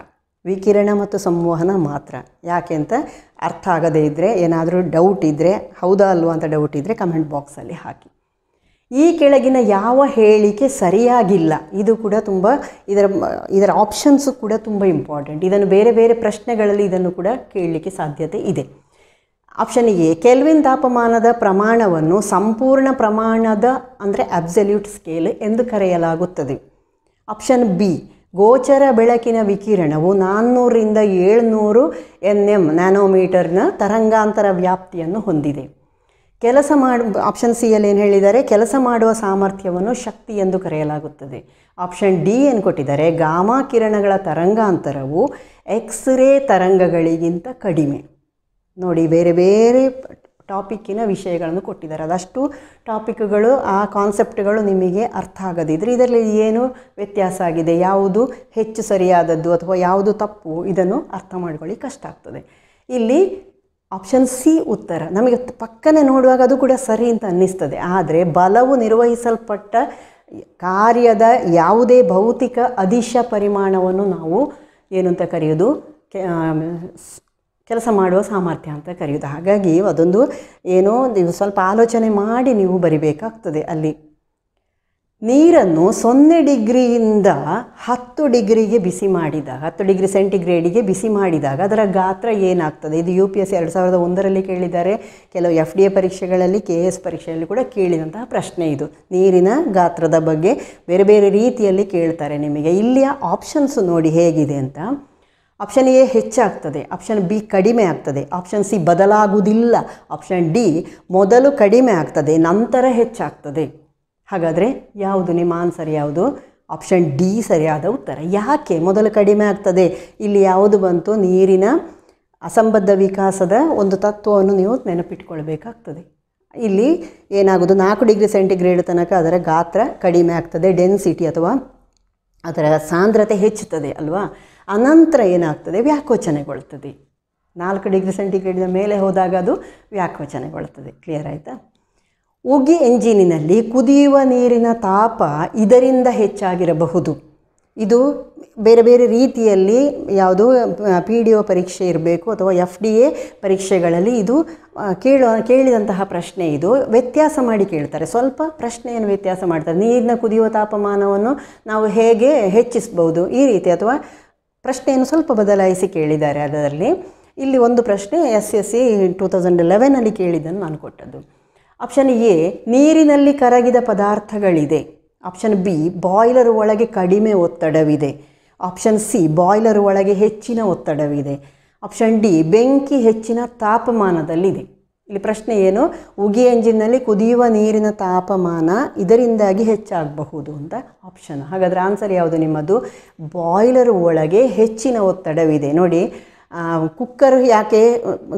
ವಿಕಿರಣ ಮತ್ತು ಸಂವಹನ ಮಾತ್ರ. ಯಾಕೆ ಅಂತ ಅರ್ಥ ಆಗದೇ ಇದ್ದರೆ, ಏನಾದರೂ ಡೌಟ್ ಇದ್ದರೆ, ಹೌದಾ ಅಲ್ವಾ ಅಂತ ಡೌಟ್ ಇದ್ದರೆ ಕಮೆಂಟ್ ಬಾಕ್ಸಲ್ಲಿ ಹಾಕಿ. ಈ ಕೆಳಗಿನ ಯಾವ ಹೇಳಿಕೆ ಸರಿಯಾಗಿಲ್ಲ? ಇದು ಕೂಡ ತುಂಬ ಇದರ ಇದರ ಆಪ್ಷನ್ಸು ಕೂಡ ತುಂಬ ಇಂಪಾರ್ಟೆಂಟ್. ಇದನ್ನು ಬೇರೆ ಬೇರೆ ಪ್ರಶ್ನೆಗಳಲ್ಲಿ ಇದನ್ನು ಕೂಡ ಕೇಳಲಿಕ್ಕೆ ಸಾಧ್ಯತೆ ಇದೆ. ಆಪ್ಷನ್ ಎ, ಕೆಲ್ವಿನ್ ತಾಪಮಾನದ ಪ್ರಮಾಣವನ್ನು ಸಂಪೂರ್ಣ ಪ್ರಮಾಣದ ಅಂದರೆ ಅಬ್ಸಲ್ಯೂಟ್ ಸ್ಕೇಲ್ ಎಂದು ಕರೆಯಲಾಗುತ್ತದೆ. ಆಪ್ಷನ್ ಬಿ, ಗೋಚರ ಬೆಳಕಿನ ವಿಕಿರಣವು ನಾನ್ನೂರರಿಂದ ಏಳ್ನೂರು ಎನ್ ಎಮ್ ನ್ಯಾನೋಮೀಟರ್ನ ತರಂಗಾಂತರ ವ್ಯಾಪ್ತಿಯನ್ನು ಹೊಂದಿದೆ. ಕೆಲಸ ಮಾಡು ಆಪ್ಷನ್ ಸಿ ಅಲ್ಲಿ ಏನು ಹೇಳಿದ್ದಾರೆ? ಕೆಲಸ ಮಾಡುವ ಸಾಮರ್ಥ್ಯವನ್ನು ಶಕ್ತಿ ಎಂದು ಕರೆಯಲಾಗುತ್ತದೆ. ಆಪ್ಷನ್ ಡಿ ಏನು ಕೊಟ್ಟಿದ್ದಾರೆ? ಗಾಮಾ ಕಿರಣಗಳ ತರಂಗಾಂತರವು ಎಕ್ಸ್ರೇ ತರಂಗಗಳಿಗಿಂತ ಕಡಿಮೆ. ನೋಡಿ, ಬೇರೆ ಬೇರೆ ಟಾಪಿಕ್ಕಿನ ವಿಷಯಗಳನ್ನು ಕೊಟ್ಟಿದ್ದಾರೆ. ಅದಷ್ಟು ಟಾಪಿಕ್ಗಳು ಆ ಕಾನ್ಸೆಪ್ಟ್ಗಳು ನಿಮಗೆ ಅರ್ಥ ಆಗದಿದ್ದರೆ ಇದರಲ್ಲಿ ಏನು ವ್ಯತ್ಯಾಸ ಆಗಿದೆ, ಯಾವುದು ಹೆಚ್ಚು ಸರಿಯಾದದ್ದು ಅಥವಾ ಯಾವುದು ತಪ್ಪು, ಇದನ್ನು ಅರ್ಥ ಮಾಡ್ಕೊಳ್ಳಿ ಕಷ್ಟ ಆಗ್ತದೆ. ಇಲ್ಲಿ ಆಪ್ಷನ್ ಸಿ ಉತ್ತರ ನಮಗೆ ಪಕ್ಕನೆ ನೋಡುವಾಗ ಅದು ಕೂಡ ಸರಿ ಅಂತ ಅನ್ನಿಸ್ತದೆ. ಆದರೆ ಬಲವು ನಿರ್ವಹಿಸಲ್ಪಟ್ಟ ಕಾರ್ಯದ ಯಾವುದೇ ಭೌತಿಕ ಅದಿಶ ಪರಿಮಾಣವನ್ನು ನಾವು ಏನು ಅಂತ ಕರೆಯೋದು? ಕೆಲಸ ಮಾಡುವ ಸಾಮರ್ಥ್ಯ ಅಂತ ಕರೆಯೋದು. ಹಾಗಾಗಿ ಅದೊಂದು ಏನೋ ನೀವು ಸ್ವಲ್ಪ ಆಲೋಚನೆ ಮಾಡಿ ನೀವು ಬರಿಬೇಕಾಗ್ತದೆ. ಅಲ್ಲಿ ನೀರನ್ನು ಸೊನ್ನೆ ಡಿಗ್ರಿಯಿಂದ ಹತ್ತು ಡಿಗ್ರಿಗೆ ಬಿಸಿ ಮಾಡಿದಾಗ, ಹತ್ತು ಡಿಗ್ರಿ ಸೆಂಟಿಗ್ರೇಡಿಗೆ ಬಿಸಿ ಮಾಡಿದಾಗ ಅದರ ಗಾತ್ರ ಏನಾಗ್ತದೆ? ಇದು ಯು ಪಿ ಎಸ್ ಸಿ ಎರಡು ಸಾವಿರದ ಒಂದರಲ್ಲಿ ಕೇಳಿದ್ದಾರೆ. ಕೆಲವು ಎಫ್ ಡಿ ಎ ಪರೀಕ್ಷೆಗಳಲ್ಲಿ, ಕೆ ಎಸ್ ಪರೀಕ್ಷೆಯಲ್ಲಿ ಕೂಡ ಕೇಳಿದಂತಹ ಪ್ರಶ್ನೆ ಇದು. ನೀರಿನ ಗಾತ್ರದ ಬಗ್ಗೆ ಬೇರೆ ಬೇರೆ ರೀತಿಯಲ್ಲಿ ಕೇಳ್ತಾರೆ ನಿಮಗೆ. ಇಲ್ಲಿಯ ಆಪ್ಷನ್ಸು ನೋಡಿ ಹೇಗಿದೆ ಅಂತ. ಆಪ್ಷನ್ ಎ ಹೆಚ್ಚಾಗ್ತದೆ, ಆಪ್ಷನ್ ಬಿ ಕಡಿಮೆ ಆಗ್ತದೆ, ಆಪ್ಷನ್ ಸಿ ಬದಲಾಗುವುದಿಲ್ಲ, ಆಪ್ಷನ್ ಡಿ ಮೊದಲು ಕಡಿಮೆ ಆಗ್ತದೆ ನಂತರ ಹೆಚ್ಚಾಗ್ತದೆ. ಹಾಗಾದರೆ ಯಾವುದು ನಿಮ್ಮ ಆನ್ಸರ್? ಯಾವುದು? ಆಪ್ಷನ್ ಡಿ ಸರಿಯಾದ ಉತ್ತರ. ಯಾಕೆ ಮೊದಲು ಕಡಿಮೆ ಆಗ್ತದೆ? ಇಲ್ಲಿ ಯಾವುದು ಬಂತು? ನೀರಿನ ಅಸಂಬದ್ಧ ವಿಕಾಸದ ಒಂದು ತತ್ವವನ್ನು ನೀವು ನೆನಪಿಟ್ಕೊಳ್ಬೇಕಾಗ್ತದೆ. ಇಲ್ಲಿ ಏನಾಗೋದು, ನಾಲ್ಕು ಡಿಗ್ರಿ ಸೆಂಟಿಗ್ರೇಡ್ ತನಕ ಅದರ ಗಾತ್ರ ಕಡಿಮೆ ಆಗ್ತದೆ, ಡೆನ್ಸಿಟಿ ಅಥವಾ ಅದರ ಸಾಂದ್ರತೆ ಹೆಚ್ಚುತ್ತದೆ ಅಲ್ವಾ. ಅನಂತರ ಏನಾಗ್ತದೆ? ವ್ಯಾಕೋಚನೆಗೊಳ್ತದೆ. ನಾಲ್ಕು ಡಿಗ್ರಿ ಸೆಂಟಿಗ್ರೇಡ್ನ ಮೇಲೆ ಹೋದಾಗ ಅದು ವ್ಯಾಕೋಚನೆಗೊಳ್ತದೆ. ಕ್ಲಿಯರ್ ಆಯಿತಾ? ಉಗಿ ಎಂಜಿನಿನಲ್ಲಿ ಕುದಿಯುವ ನೀರಿನ ತಾಪ ಇದರಿಂದ ಹೆಚ್ಚಾಗಿರಬಹುದು. ಇದು ಬೇರೆ ಬೇರೆ ರೀತಿಯಲ್ಲಿ ಯಾವುದು ಪಿ ಡಿ ಒ ಪರೀಕ್ಷೆ ಇರಬೇಕು ಅಥವಾ ಎಫ್ ಡಿ ಎ ಪರೀಕ್ಷೆಗಳಲ್ಲಿ ಇದು ಕೇಳೋ ಕೇಳಿದಂತಹ ಪ್ರಶ್ನೆ. ಇದು ವ್ಯತ್ಯಾಸ ಮಾಡಿ ಕೇಳ್ತಾರೆ, ಸ್ವಲ್ಪ ಪ್ರಶ್ನೆಯನ್ನು ವ್ಯತ್ಯಾಸ ಮಾಡ್ತಾರೆ. ನೀರಿನ ಕುದಿಯುವ ತಾಪಮಾನವನ್ನು ನಾವು ಹೇಗೆ ಹೆಚ್ಚಿಸ್ಬೋದು ಈ ರೀತಿ ಅಥವಾ ಪ್ರಶ್ನೆಯನ್ನು ಸ್ವಲ್ಪ ಬದಲಾಯಿಸಿ ಕೇಳಿದ್ದಾರೆ. ಅದರಲ್ಲಿ ಇಲ್ಲಿ ಒಂದು ಪ್ರಶ್ನೆ S S C two thousand ಲೆವೆನಲ್ಲಿ ಕೇಳಿದ್ದನ್ನು ನಾನು ಕೊಟ್ಟದ್ದು. ಆಪ್ಷನ್ ಎ ನೀರಿನಲ್ಲಿ ಕರಗಿದ ಪದಾರ್ಥಗಳಿದೆ. ಆಪ್ಷನ್ ಬಿ ಬಾಯ್ಲರ್ ಒಳಗೆ ಕಡಿಮೆ ಒತ್ತಡವಿದೆ. ಆಪ್ಷನ್ ಸಿ ಬಾಯ್ಲರ್ ಒಳಗೆ ಹೆಚ್ಚಿನ ಒತ್ತಡವಿದೆ. ಆಪ್ಷನ್ ಡಿ ಬೆಂಕಿ ಹೆಚ್ಚಿನ ತಾಪಮಾನದಲ್ಲಿದೆ. ಇಲ್ಲಿ ಪ್ರಶ್ನೆ ಏನು? ಉಗಿ ಎಂಜಿನ್ನಲ್ಲಿ ಕುದಿಯುವ ನೀರಿನ ತಾಪಮಾನ ಇದರಿಂದಾಗಿ ಹೆಚ್ಚಾಗಬಹುದು ಅಂತ ಆಪ್ಷನ್. ಹಾಗಾದರೆ ಆನ್ಸರ್ ಯಾವುದು ನಿಮ್ಮದು? ಬಾಯ್ಲರ್ ಒಳಗೆ ಹೆಚ್ಚಿನ ಒತ್ತಡವಿದೆ. ನೋಡಿ, ಕುಕ್ಕರ್ ಯಾಕೆ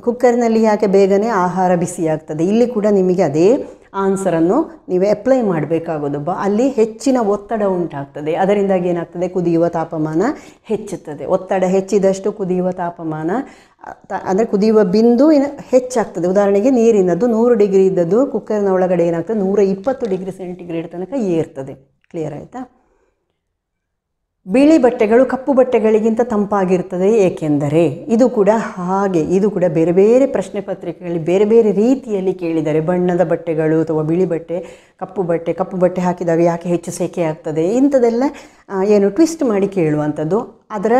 ಕುಕ್ಕರ್ನಲ್ಲಿ ಯಾಕೆ ಬೇಗನೆ ಆಹಾರ ಬಿಸಿಯಾಗ್ತದೆ, ಇಲ್ಲಿ ಕೂಡ ನಿಮಗೆ ಅದೇ ಆನ್ಸರನ್ನು ನೀವೇ ಅಪ್ಲೈ ಮಾಡಬೇಕಾಗೋದು. ಬ ಅಲ್ಲಿ ಹೆಚ್ಚಿನ ಒತ್ತಡ ಉಂಟಾಗ್ತದೆ, ಅದರಿಂದಾಗಿ ಏನಾಗ್ತದೆ? ಕುದಿಯುವ ತಾಪಮಾನ ಹೆಚ್ಚುತ್ತದೆ. ಒತ್ತಡ ಹೆಚ್ಚಿದಷ್ಟು ಕುದಿಯುವ ತಾಪಮಾನ ಅಂದರೆ ಕುದಿಯುವ ಬಿಂದು ಹೆಚ್ಚಾಗ್ತದೆ. ಉದಾಹರಣೆಗೆ ನೀರಿನದ್ದು ನೂರು ಡಿಗ್ರಿ ಇದ್ದದ್ದು ಕುಕ್ಕರ್ನ ಒಳಗಡೆ ಏನಾಗ್ತದೆ? ನೂರ ಇಪ್ಪತ್ತು ಡಿಗ್ರಿ ಸೆಂಟಿಗ್ರೇಡ್ ತನಕ ಏರ್ತದೆ. ಕ್ಲಿಯರ್ ಆಯಿತಾ? ಬಿಳಿ ಬಟ್ಟೆಗಳು ಕಪ್ಪು ಬಟ್ಟೆಗಳಿಗಿಂತ ತಂಪಾಗಿರ್ತದೆ ಏಕೆಂದರೆ, ಇದು ಕೂಡ ಹಾಗೆ, ಇದು ಕೂಡ ಬೇರೆ ಬೇರೆ ಪ್ರಶ್ನೆ ಪತ್ರಿಕೆಗಳಲ್ಲಿ ಬೇರೆ ಬೇರೆ ರೀತಿಯಲ್ಲಿ ಕೇಳಿದ್ದಾರೆ. ಬಣ್ಣದ ಬಟ್ಟೆಗಳು ಅಥವಾ ಬಿಳಿ ಬಟ್ಟೆ ಕಪ್ಪು ಬಟ್ಟೆ ಕಪ್ಪು ಬಟ್ಟೆ ಹಾಕಿದಾಗ ಯಾಕೆ ಹೆಚ್ಚು ಸೆಕೆ ಆಗ್ತದೆ, ಇಂಥದ್ದೆಲ್ಲ ಏನು ಟ್ವಿಸ್ಟ್ ಮಾಡಿ ಕೇಳುವಂಥದ್ದು. ಅದರ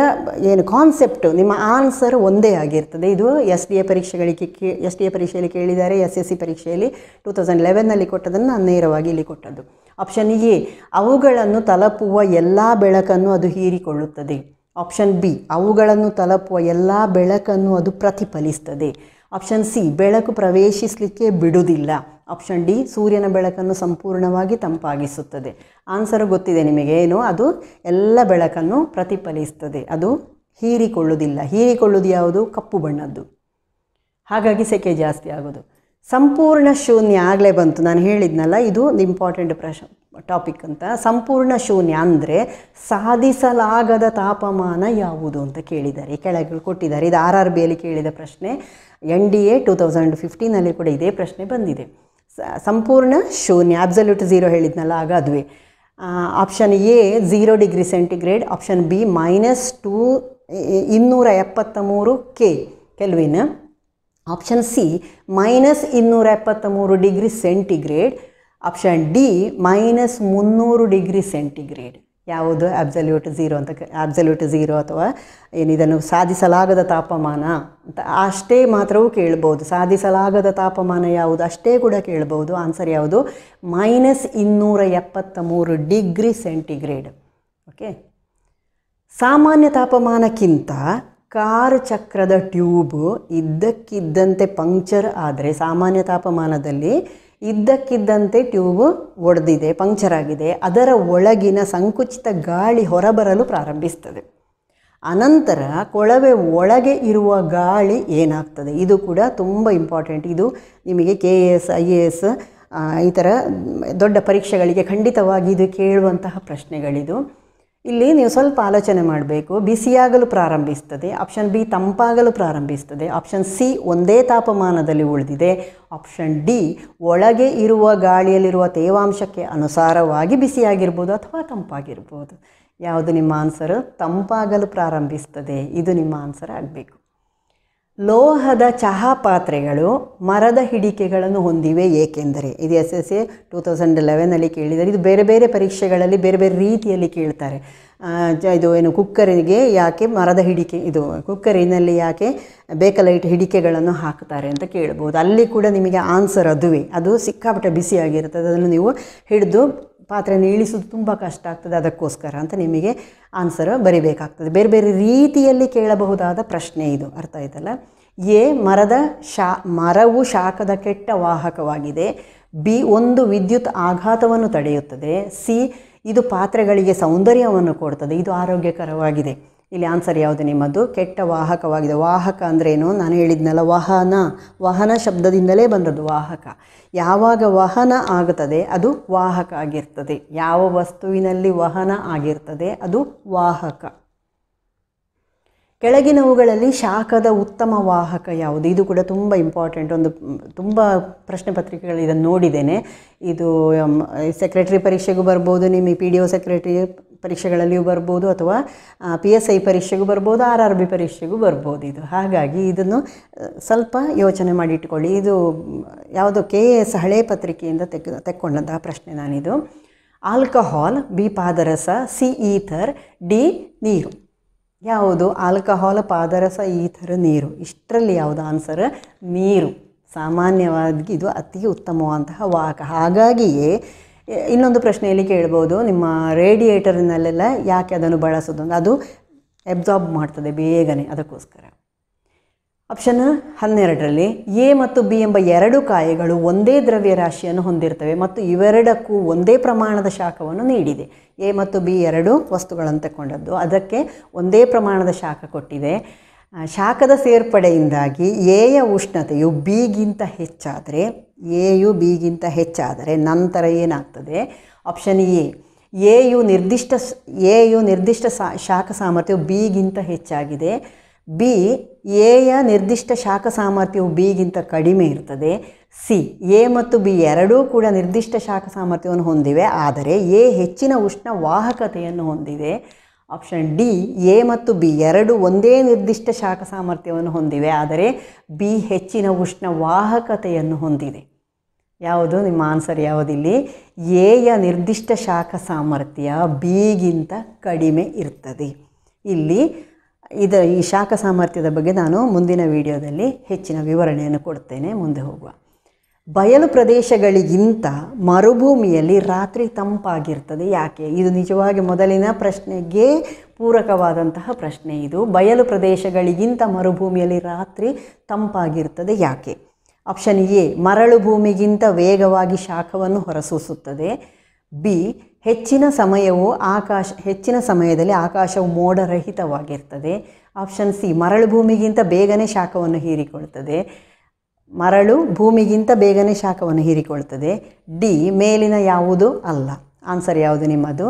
ಏನು ಕಾನ್ಸೆಪ್ಟು ನಿಮ್ಮ ಆನ್ಸರ್ ಒಂದೇ ಆಗಿರ್ತದೆ. ಇದು ಎಸ್ ಡಿ ಎ ಪರೀಕ್ಷೆಗಳಿಗೆ ಕೇ ಎಸ್ ಡಿ ಎ ಪರೀಕ್ಷೆಯಲ್ಲಿ ಕೇಳಿದ್ದಾರೆ. ಎಸ್ ಎಸ್ ಸಿ ಪರೀಕ್ಷೆಯಲ್ಲಿ ಟೂ ತೌಸಂಡ್ ಲೆವೆನ್ನಲ್ಲಿ ಕೊಟ್ಟದನ್ನು ನಾನು ನೇರವಾಗಿ ಇಲ್ಲಿ ಕೊಟ್ಟದ್ದು. ಆಪ್ಷನ್ ಎ ಅವುಗಳನ್ನು ತಲುಪುವ ಎಲ್ಲ ಬೆಳಕನ್ನು ಅದು ಹೀರಿಕೊಳ್ಳುತ್ತದೆ. ಆಪ್ಷನ್ ಬಿ ಅವುಗಳನ್ನು ತಲುಪುವ ಎಲ್ಲ ಬೆಳಕನ್ನು ಅದು ಪ್ರತಿಫಲಿಸ್ತದೆ. ಆಪ್ಷನ್ ಸಿ ಬೆಳಕು ಪ್ರವೇಶಿಸಲಿಕ್ಕೆ ಬಿಡುವುದಿಲ್ಲ. ಆಪ್ಷನ್ ಡಿ ಸೂರ್ಯನ ಬೆಳಕನ್ನು ಸಂಪೂರ್ಣವಾಗಿ ತಂಪಾಗಿಸುತ್ತದೆ. ಆನ್ಸರ್ ಗೊತ್ತಿದೆ ನಿಮಗೆ ಏನು? ಅದು ಎಲ್ಲ ಬೆಳಕನ್ನು ಪ್ರತಿಫಲಿಸ್ತದೆ, ಅದು ಹೀರಿಕೊಳ್ಳುವುದಿಲ್ಲ. ಹೀರಿಕೊಳ್ಳುವುದು ಯಾವುದು? ಕಪ್ಪು ಬಣ್ಣದ್ದು. ಹಾಗಾಗಿ ಸೆಕೆ ಜಾಸ್ತಿ ಆಗೋದು. ಸಂಪೂರ್ಣ ಶೂನ್ಯ ಆಗಲೇ ಬಂತು, ನಾನು ಹೇಳಿದ್ನಲ್ಲ, ಇದು ಇಂಪಾರ್ಟೆಂಟ್ ಪ್ರಶ ಟಾಪಿಕ್ ಅಂತ. ಸಂಪೂರ್ಣ ಶೂನ್ಯ ಅಂದರೆ ಸಾಧಿಸಲಾಗದ ತಾಪಮಾನ ಯಾವುದು ಅಂತ ಕೇಳಿದ್ದಾರೆ, ಈ ಕೆಳಗೆ ಕೊಟ್ಟಿದ್ದಾರೆ. ಇದು ಆರ್ ಆರ್ ಬಿಯಲ್ಲಿ ಕೇಳಿದ ಪ್ರಶ್ನೆ, N D A two thousand ಫಿಫ್ಟೀನಲ್ಲಿ ಕೂಡ ಇದೇ ಪ್ರಶ್ನೆ ಬಂದಿದೆ. ಸಂಪೂರ್ಣ ಶೂನ್ಯ ಅಬ್ಸಲ್ಯೂಟ್ ಝೀರೋ ಹೇಳಿದ್ನಲ್ಲ, ಆಗ ಅದುವೇ. Option A zero degree centigrade. Option B minus two ಇನ್ನೂರ ಎಪ್ಪತ್ತ ಮೂರು K Kelvin. Option C minus ಇನ್ನೂರ ಎಪ್ಪತ್ತ ಮೂರು degree centigrade. Option D minus ಮುನ್ನೂರು ಡಿಗ್ರಿ ಸೆಂಟಿಗ್ರೇಡ್. ಯಾವುದು ಅಬ್ಸಲ್ಯೂಟ್ ಝೀರೋ ಅಂತ? ಅಬ್ಸಲ್ಯೂಟ್ ಝೀರೋ ಅಥವಾ ಏನಿದನ್ನು ಸಾಧಿಸಲಾಗದ ತಾಪಮಾನ ಅಂತ ಅಷ್ಟೇ ಮಾತ್ರವೂ ಕೇಳ್ಬೋದು. ಸಾಧಿಸಲಾಗದ ತಾಪಮಾನ ಯಾವುದು ಅಷ್ಟೇ ಕೂಡ ಕೇಳ್ಬೋದು. ಆನ್ಸರ್ ಯಾವುದು? ಮೈನಸ್ ಇನ್ನೂರ ಎಪ್ಪತ್ತ ಮೂರು ಡಿಗ್ರಿ ಸೆಂಟಿಗ್ರೇಡ್. ಓಕೆ, ಸಾಮಾನ್ಯ ತಾಪಮಾನಕ್ಕಿಂತ ಕಾರ್ ಚಕ್ರದ ಟ್ಯೂಬ್ ಇದ್ದಕ್ಕಿದ್ದಂತೆ ಪಂಕ್ಚರ್ ಆದರೆ, ಸಾಮಾನ್ಯ ತಾಪಮಾನದಲ್ಲಿ ಇದ್ದಕ್ಕಿದ್ದಂತೆ ಟ್ಯೂಬ್ ಒಡೆದಿದೆ, ಪಂಕ್ಚರ್ ಆಗಿದೆ, ಅದರ ಒಳಗಿನ ಸಂಕುಚಿತ ಗಾಳಿ ಹೊರಬರಲು ಪ್ರಾರಂಭಿಸ್ತದೆ. ಅನಂತರ ಕೊಳವೆ ಒಳಗೆ ಇರುವ ಗಾಳಿ ಏನಾಗ್ತದೆ? ಇದು ಕೂಡ ತುಂಬ ಇಂಪಾರ್ಟೆಂಟ್. ಇದು ನಿಮಗೆ K A S, I A S ಈ ಥರ ದೊಡ್ಡ ಪರೀಕ್ಷೆಗಳಿಗೆ ಖಂಡಿತವಾಗಿ ಇದು ಕೇಳುವಂತಹ ಪ್ರಶ್ನೆಗಳಿದು. ಇಲ್ಲಿ ನೀವು ಸ್ವಲ್ಪ ಆಲೋಚನೆ ಮಾಡಬೇಕು. ಬಿಸಿಯಾಗಲು ಪ್ರಾರಂಭಿಸ್ತದೆ. ಆಪ್ಷನ್ ಬಿ ತಂಪಾಗಲು ಪ್ರಾರಂಭಿಸ್ತದೆ. ಆಪ್ಷನ್ ಸಿ ಒಂದೇ ತಾಪಮಾನದಲ್ಲಿ ಉಳಿದಿದೆ. ಆಪ್ಷನ್ ಡಿ ಒಳಗೆ ಇರುವ ಗಾಳಿಯಲ್ಲಿರುವ ತೇವಾಂಶಕ್ಕೆ ಅನುಸಾರವಾಗಿ ಬಿಸಿಯಾಗಿರ್ಬೋದು ಅಥವಾ ತಂಪಾಗಿರ್ಬೋದು. ಯಾವುದು ನಿಮ್ಮ ಆನ್ಸರು? ತಂಪಾಗಲು ಪ್ರಾರಂಭಿಸ್ತದೆ, ಇದು ನಿಮ್ಮ ಆನ್ಸರ್ ಆಗಬೇಕು. ಲೋಹದ ಚಹಾ ಪಾತ್ರೆಗಳು ಮರದ ಹಿಡಿಕೆಗಳನ್ನು ಹೊಂದಿವೆ ಏಕೆಂದರೆ, ಇದು S S A two thousand ಲೆವೆನಲ್ಲಿ ಕೇಳಿದರೆ. ಇದು ಬೇರೆ ಬೇರೆ ಪರೀಕ್ಷೆಗಳಲ್ಲಿ ಬೇರೆ ಬೇರೆ ರೀತಿಯಲ್ಲಿ ಕೇಳ್ತಾರೆ. ಇದು ಏನು ಕುಕ್ಕರಿಗೆ ಯಾಕೆ ಮರದ ಹಿಡಿಕೆ, ಇದು ಕುಕ್ಕರಿನಲ್ಲಿ ಯಾಕೆ ಬೇಕಲೈಟ್ ಹಿಡಿಕೆಗಳನ್ನು ಹಾಕ್ತಾರೆ ಅಂತ ಕೇಳ್ಬೋದು. ಅಲ್ಲಿ ಕೂಡ ನಿಮಗೆ ಆನ್ಸರ್ ಅದುವೇ. ಅದು ಸಿಕ್ಕಾಪಟ್ಟೆ ಬಿಸಿಯಾಗಿರ್ತದೆ, ಅದನ್ನು ನೀವು ಹಿಡಿದು ಪಾತ್ರೆಯನ್ನು ಇಳಿಸೋದು ತುಂಬ ಕಷ್ಟ ಆಗ್ತದೆ, ಅದಕ್ಕೋಸ್ಕರ ಅಂತ ನಿಮಗೆ ಆನ್ಸರ್ ಬರಿಬೇಕಾಗ್ತದೆ. ಬೇರೆ ಬೇರೆ ರೀತಿಯಲ್ಲಿ ಕೇಳಬಹುದಾದ ಪ್ರಶ್ನೆ ಇದು, ಅರ್ಥ ಆಯ್ತಲ್ಲ. ಎ ಮರದ ಶಾ ಮರವು ಶಾಖದ ಕೆಟ್ಟ ವಾಹಕವಾಗಿದೆ. ಬಿ ಒಂದು ವಿದ್ಯುತ್ ಆಘಾತವನ್ನು ತಡೆಯುತ್ತದೆ. ಸಿ ಇದು ಪಾತ್ರೆಗಳಿಗೆ ಸೌಂದರ್ಯವನ್ನು ಕೊಡ್ತದೆ, ಇದು ಆರೋಗ್ಯಕರವಾಗಿದೆ. ಇಲ್ಲಿ ಆನ್ಸರ್ ಯಾವುದು ನಿಮ್ಮದು? ಕೆಟ್ಟ ವಾಹಕವಾಗಿದೆ. ವಾಹಕ ಅಂದ್ರೇನು? ನಾನು ಹೇಳಿದ್ನಲ್ಲ, ವಾಹನ. ವಾಹನ ಶಬ್ದದಿಂದಲೇ ಬಂದದ್ದು ವಾಹಕ. ಯಾವಾಗ ವಹನ ಆಗುತ್ತದೆ ಅದು ವಾಹಕ ಆಗಿರ್ತದೆ. ಯಾವ ವಸ್ತುವಿನಲ್ಲಿ ವಹನ ಆಗಿರ್ತದೆ ಅದು ವಾಹಕ. ಕೆಳಗಿನವುಗಳಲ್ಲಿ ಶಾಖದ ಉತ್ತಮ ವಾಹಕ ಯಾವುದು? ಇದು ಕೂಡ ತುಂಬ ಇಂಪಾರ್ಟೆಂಟ್. ಒಂದು ತುಂಬ ಪ್ರಶ್ನೆ ಪತ್ರಿಕೆಗಳು ಇದನ್ನು ನೋಡಿದ್ದೇನೆ. ಇದು ಸೆಕ್ರೆಟರಿ ಪರೀಕ್ಷೆಗೂ ಬರ್ಬೋದು, ನಿಮಗೆ ಪಿ ಡಿ ಒ ಸೆಕ್ರೆಟರಿ ಪರೀಕ್ಷೆಗಳಲ್ಲಿಯೂ ಬರ್ಬೋದು, ಅಥವಾ ಪಿ ಎಸ್ ಐ ಪರೀಕ್ಷೆಗೂ ಬರ್ಬೋದು, ಆರ್ ಆರ್ ಬಿ ಪರೀಕ್ಷೆಗೂ ಬರ್ಬೋದು ಇದು. ಹಾಗಾಗಿ ಇದನ್ನು ಸ್ವಲ್ಪ ಯೋಚನೆ ಮಾಡಿಟ್ಕೊಳ್ಳಿ. ಇದು ಯಾವುದೋ ಕೆ ಎ ಎಸ್ ಹಳೆ ಪತ್ರಿಕೆಯಿಂದ ತೆಗ್ ತೆಕ್ಕೊಂಡಂತಹ ಪ್ರಶ್ನೆ ನಾನಿದು. ಆಲ್ಕಹಾಲ್, ಬಿ ಪಾದರಸ, ಸಿ ಈಥರ್, ಡಿ ನೀರು. ಯಾವುದು? ಆಲ್ಕಹಾಲ್, ಪಾದರಸ, ಈಥರ್, ನೀರು. ಇಷ್ಟರಲ್ಲಿ ಯಾವುದು ಆನ್ಸರ್? ನೀರು. ಸಾಮಾನ್ಯವಾಗಿ ಇದು ಅತಿ ಉತ್ತಮವಾದಂತಹ ವಾಹಕ. ಹಾಗಾಗಿಯೇ ಇನ್ನೊಂದು ಪ್ರಶ್ನೆಯಲ್ಲಿ ಕೇಳ್ಬೋದು, ನಿಮ್ಮ ರೇಡಿಯೇಟರ್ನಲ್ಲೆಲ್ಲ ಯಾಕೆ ಅದನ್ನು ಬಳಸೋದು ಅಂದರೆ ಅದು ಅಬ್ಸಾರ್ಬ್ ಮಾಡ್ತದೆ ಬೇಗನೆ, ಅದಕ್ಕೋಸ್ಕರ. ಆಪ್ಷನ್ ಹನ್ನೆರಡರಲ್ಲಿ ಎ ಮತ್ತು ಬಿ ಎಂಬ ಎರಡು ಕಾಯಿಗಳು ಒಂದೇ ದ್ರವ್ಯರಾಶಿಯನ್ನು ಹೊಂದಿರ್ತವೆ ಮತ್ತು ಇವೆರಡಕ್ಕೂ ಒಂದೇ ಪ್ರಮಾಣದ ಶಾಖವನ್ನು ನೀಡಿದೆ. ಎ ಮತ್ತು ಬಿ ಎರಡು ವಸ್ತುಗಳನ್ನು ತಗೊಂಡದ್ದು, ಅದಕ್ಕೆ ಒಂದೇ ಪ್ರಮಾಣದ ಶಾಖ ಕೊಟ್ಟಿದೆ. ಶಾಖದ ಸೇರ್ಪಡೆಯಿಂದಾಗಿ ಎಯ ಉಷ್ಣತೆಯು ಬಿಗಿಂತ ಹೆಚ್ಚಾದರೆ, ಎಯು ಬಿಗಿಂತ ಹೆಚ್ಚಾದರೆ ನಂತರ ಏನಾಗ್ತದೆ? ಆಪ್ಷನ್ ಎ, ಎಯು ನಿರ್ದಿಷ್ಟ ಎಯು ನಿರ್ದಿಷ್ಟ ಸಾ ಶಾಖ ಸಾಮರ್ಥ್ಯವು ಬಿಗಿಂತ ಹೆಚ್ಚಾಗಿದೆ. ಬಿ, ಎಯ ನಿರ್ದಿಷ್ಟ ಶಾಖ ಸಾಮರ್ಥ್ಯವು ಬಿಗಿಂತ ಕಡಿಮೆ ಇರ್ತದೆ. ಸಿ, ಎ ಮತ್ತು ಬಿ ಎರಡೂ ಕೂಡ ನಿರ್ದಿಷ್ಟ ಶಾಖ ಸಾಮರ್ಥ್ಯವನ್ನು ಹೊಂದಿವೆ, ಆದರೆ ಎ ಹೆಚ್ಚಿನ ಉಷ್ಣ ವಾಹಕತೆಯನ್ನು ಹೊಂದಿದೆ. ಆಪ್ಷನ್ ಡಿ, ಎ ಮತ್ತು ಬಿ ಎರಡು ಒಂದೇ ನಿರ್ದಿಷ್ಟ ಶಾಖ ಸಾಮರ್ಥ್ಯವನ್ನು ಹೊಂದಿವೆ, ಆದರೆ ಬಿ ಹೆಚ್ಚಿನ ಉಷ್ಣ ವಾಹಕತೆಯನ್ನು ಹೊಂದಿದೆ. ಯಾವುದು ನಿಮ್ಮ ಆನ್ಸರ್? ಯಾವುದಿಲ್ಲಿ ಎಯ ನಿರ್ದಿಷ್ಟ ಶಾಖ ಸಾಮರ್ಥ್ಯ ಬಿಗಿಂತ ಕಡಿಮೆ ಇರ್ತದೆ. ಇಲ್ಲಿ ಇದರ ಈ ಶಾಖ ಸಾಮರ್ಥ್ಯದ ಬಗ್ಗೆ ನಾನು ಮುಂದಿನ ವಿಡಿಯೋದಲ್ಲಿ ಹೆಚ್ಚಿನ ವಿವರಣೆಯನ್ನು ಕೊಡ್ತೇನೆ. ಮುಂದೆ ಹೋಗುವ. ಬಯಲು ಪ್ರದೇಶಗಳಿಗಿಂತ ಮರುಭೂಮಿಯಲ್ಲಿ ರಾತ್ರಿ ತಂಪಾಗಿರ್ತದೆ ಯಾಕೆ? ಇದು ನಿಜವಾಗಿ ಮೊದಲಿನ ಪ್ರಶ್ನೆಗೆ ಪೂರಕವಾದಂತಹ ಪ್ರಶ್ನೆ ಇದು. ಬಯಲು ಪ್ರದೇಶಗಳಿಗಿಂತ ಮರುಭೂಮಿಯಲ್ಲಿ ರಾತ್ರಿ ತಂಪಾಗಿರ್ತದೆ ಯಾಕೆ? ಆಪ್ಷನ್ ಎ, ಮರಳು ಭೂಮಿಗಿಂತ ವೇಗವಾಗಿ ಶಾಖವನ್ನು ಹೊರಸೂಸುತ್ತದೆ. ಬಿ, ಹೆಚ್ಚಿನ ಸಮಯವು ಆಕಾಶ ಹೆಚ್ಚಿನ ಸಮಯದಲ್ಲಿ ಆಕಾಶವು ಮೋಡರಹಿತವಾಗಿರ್ತದೆ. ಆಪ್ಷನ್ ಸಿ, ಮರಳು ಭೂಮಿಗಿಂತ ಬೇಗನೆ ಶಾಖವನ್ನು ಹೀರಿಕೊಳ್ತದೆ ಮರಳು ಭೂಮಿಗಿಂತ ಬೇಗನೆ ಶಾಖವನ್ನು ಹೀರಿಕೊಳ್ತದೆ ಡಿ, ಮೇಲಿನ ಯಾವುದೂ ಅಲ್ಲ. ಆನ್ಸರ್ ಯಾವುದು ನಿಮ್ಮದು?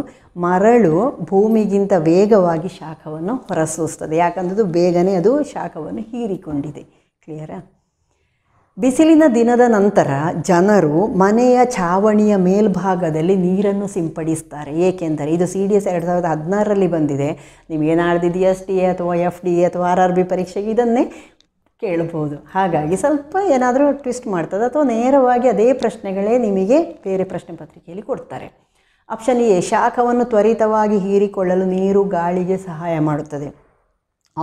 ಮರಳು ಭೂಮಿಗಿಂತ ವೇಗವಾಗಿ ಶಾಖವನ್ನು ಹೊರಸೂಸ್ತದೆ, ಯಾಕಂದ್ರೆ ಬೇಗನೆ ಅದು ಶಾಖವನ್ನು ಹೀರಿಕೊಂಡಿದೆ. ಕ್ಲಿಯರಾ? ಬಿಸಿಲಿನ ದಿನದ ನಂತರ ಜನರು ಮನೆಯ ಛಾವಣಿಯ ಮೇಲ್ಭಾಗದಲ್ಲಿ ನೀರನ್ನು ಸಿಂಪಡಿಸ್ತಾರೆ, ಏಕೆಂದರೆ ಇದು ಸಿ ಡಿ ಎಸ್ ಎರಡು ಸಾವಿರದ ಹದಿನಾರರಲ್ಲಿ ಬಂದಿದೆ. ನಿಮಗೇನು ಆಡ್ದಿದ್ದು ಎಸ್ ಟಿ ಎ ಅಥವಾ ಎಫ್ ಡಿ ಎ ಅಥವಾ ಆರ್ ಆರ್ ಬಿ ಪರೀಕ್ಷೆಗೆ ಇದನ್ನೇ ಕೇಳ್ಬೋದು. ಹಾಗಾಗಿ ಸ್ವಲ್ಪ ಏನಾದರೂ ಟ್ವಿಸ್ಟ್ ಮಾಡ್ತದೆ ಅಥವಾ ನೇರವಾಗಿ ಅದೇ ಪ್ರಶ್ನೆಗಳೇ ನಿಮಗೆ ಬೇರೆ ಪ್ರಶ್ನೆ ಪತ್ರಿಕೆಯಲ್ಲಿ ಕೊಡ್ತಾರೆ. ಆಪ್ಷನ್ ಎ, ಶಾಖವನ್ನು ತ್ವರಿತವಾಗಿ ಹೀರಿಕೊಳ್ಳಲು ನೀರು ಗಾಳಿಗೆ ಸಹಾಯ ಮಾಡುತ್ತದೆ.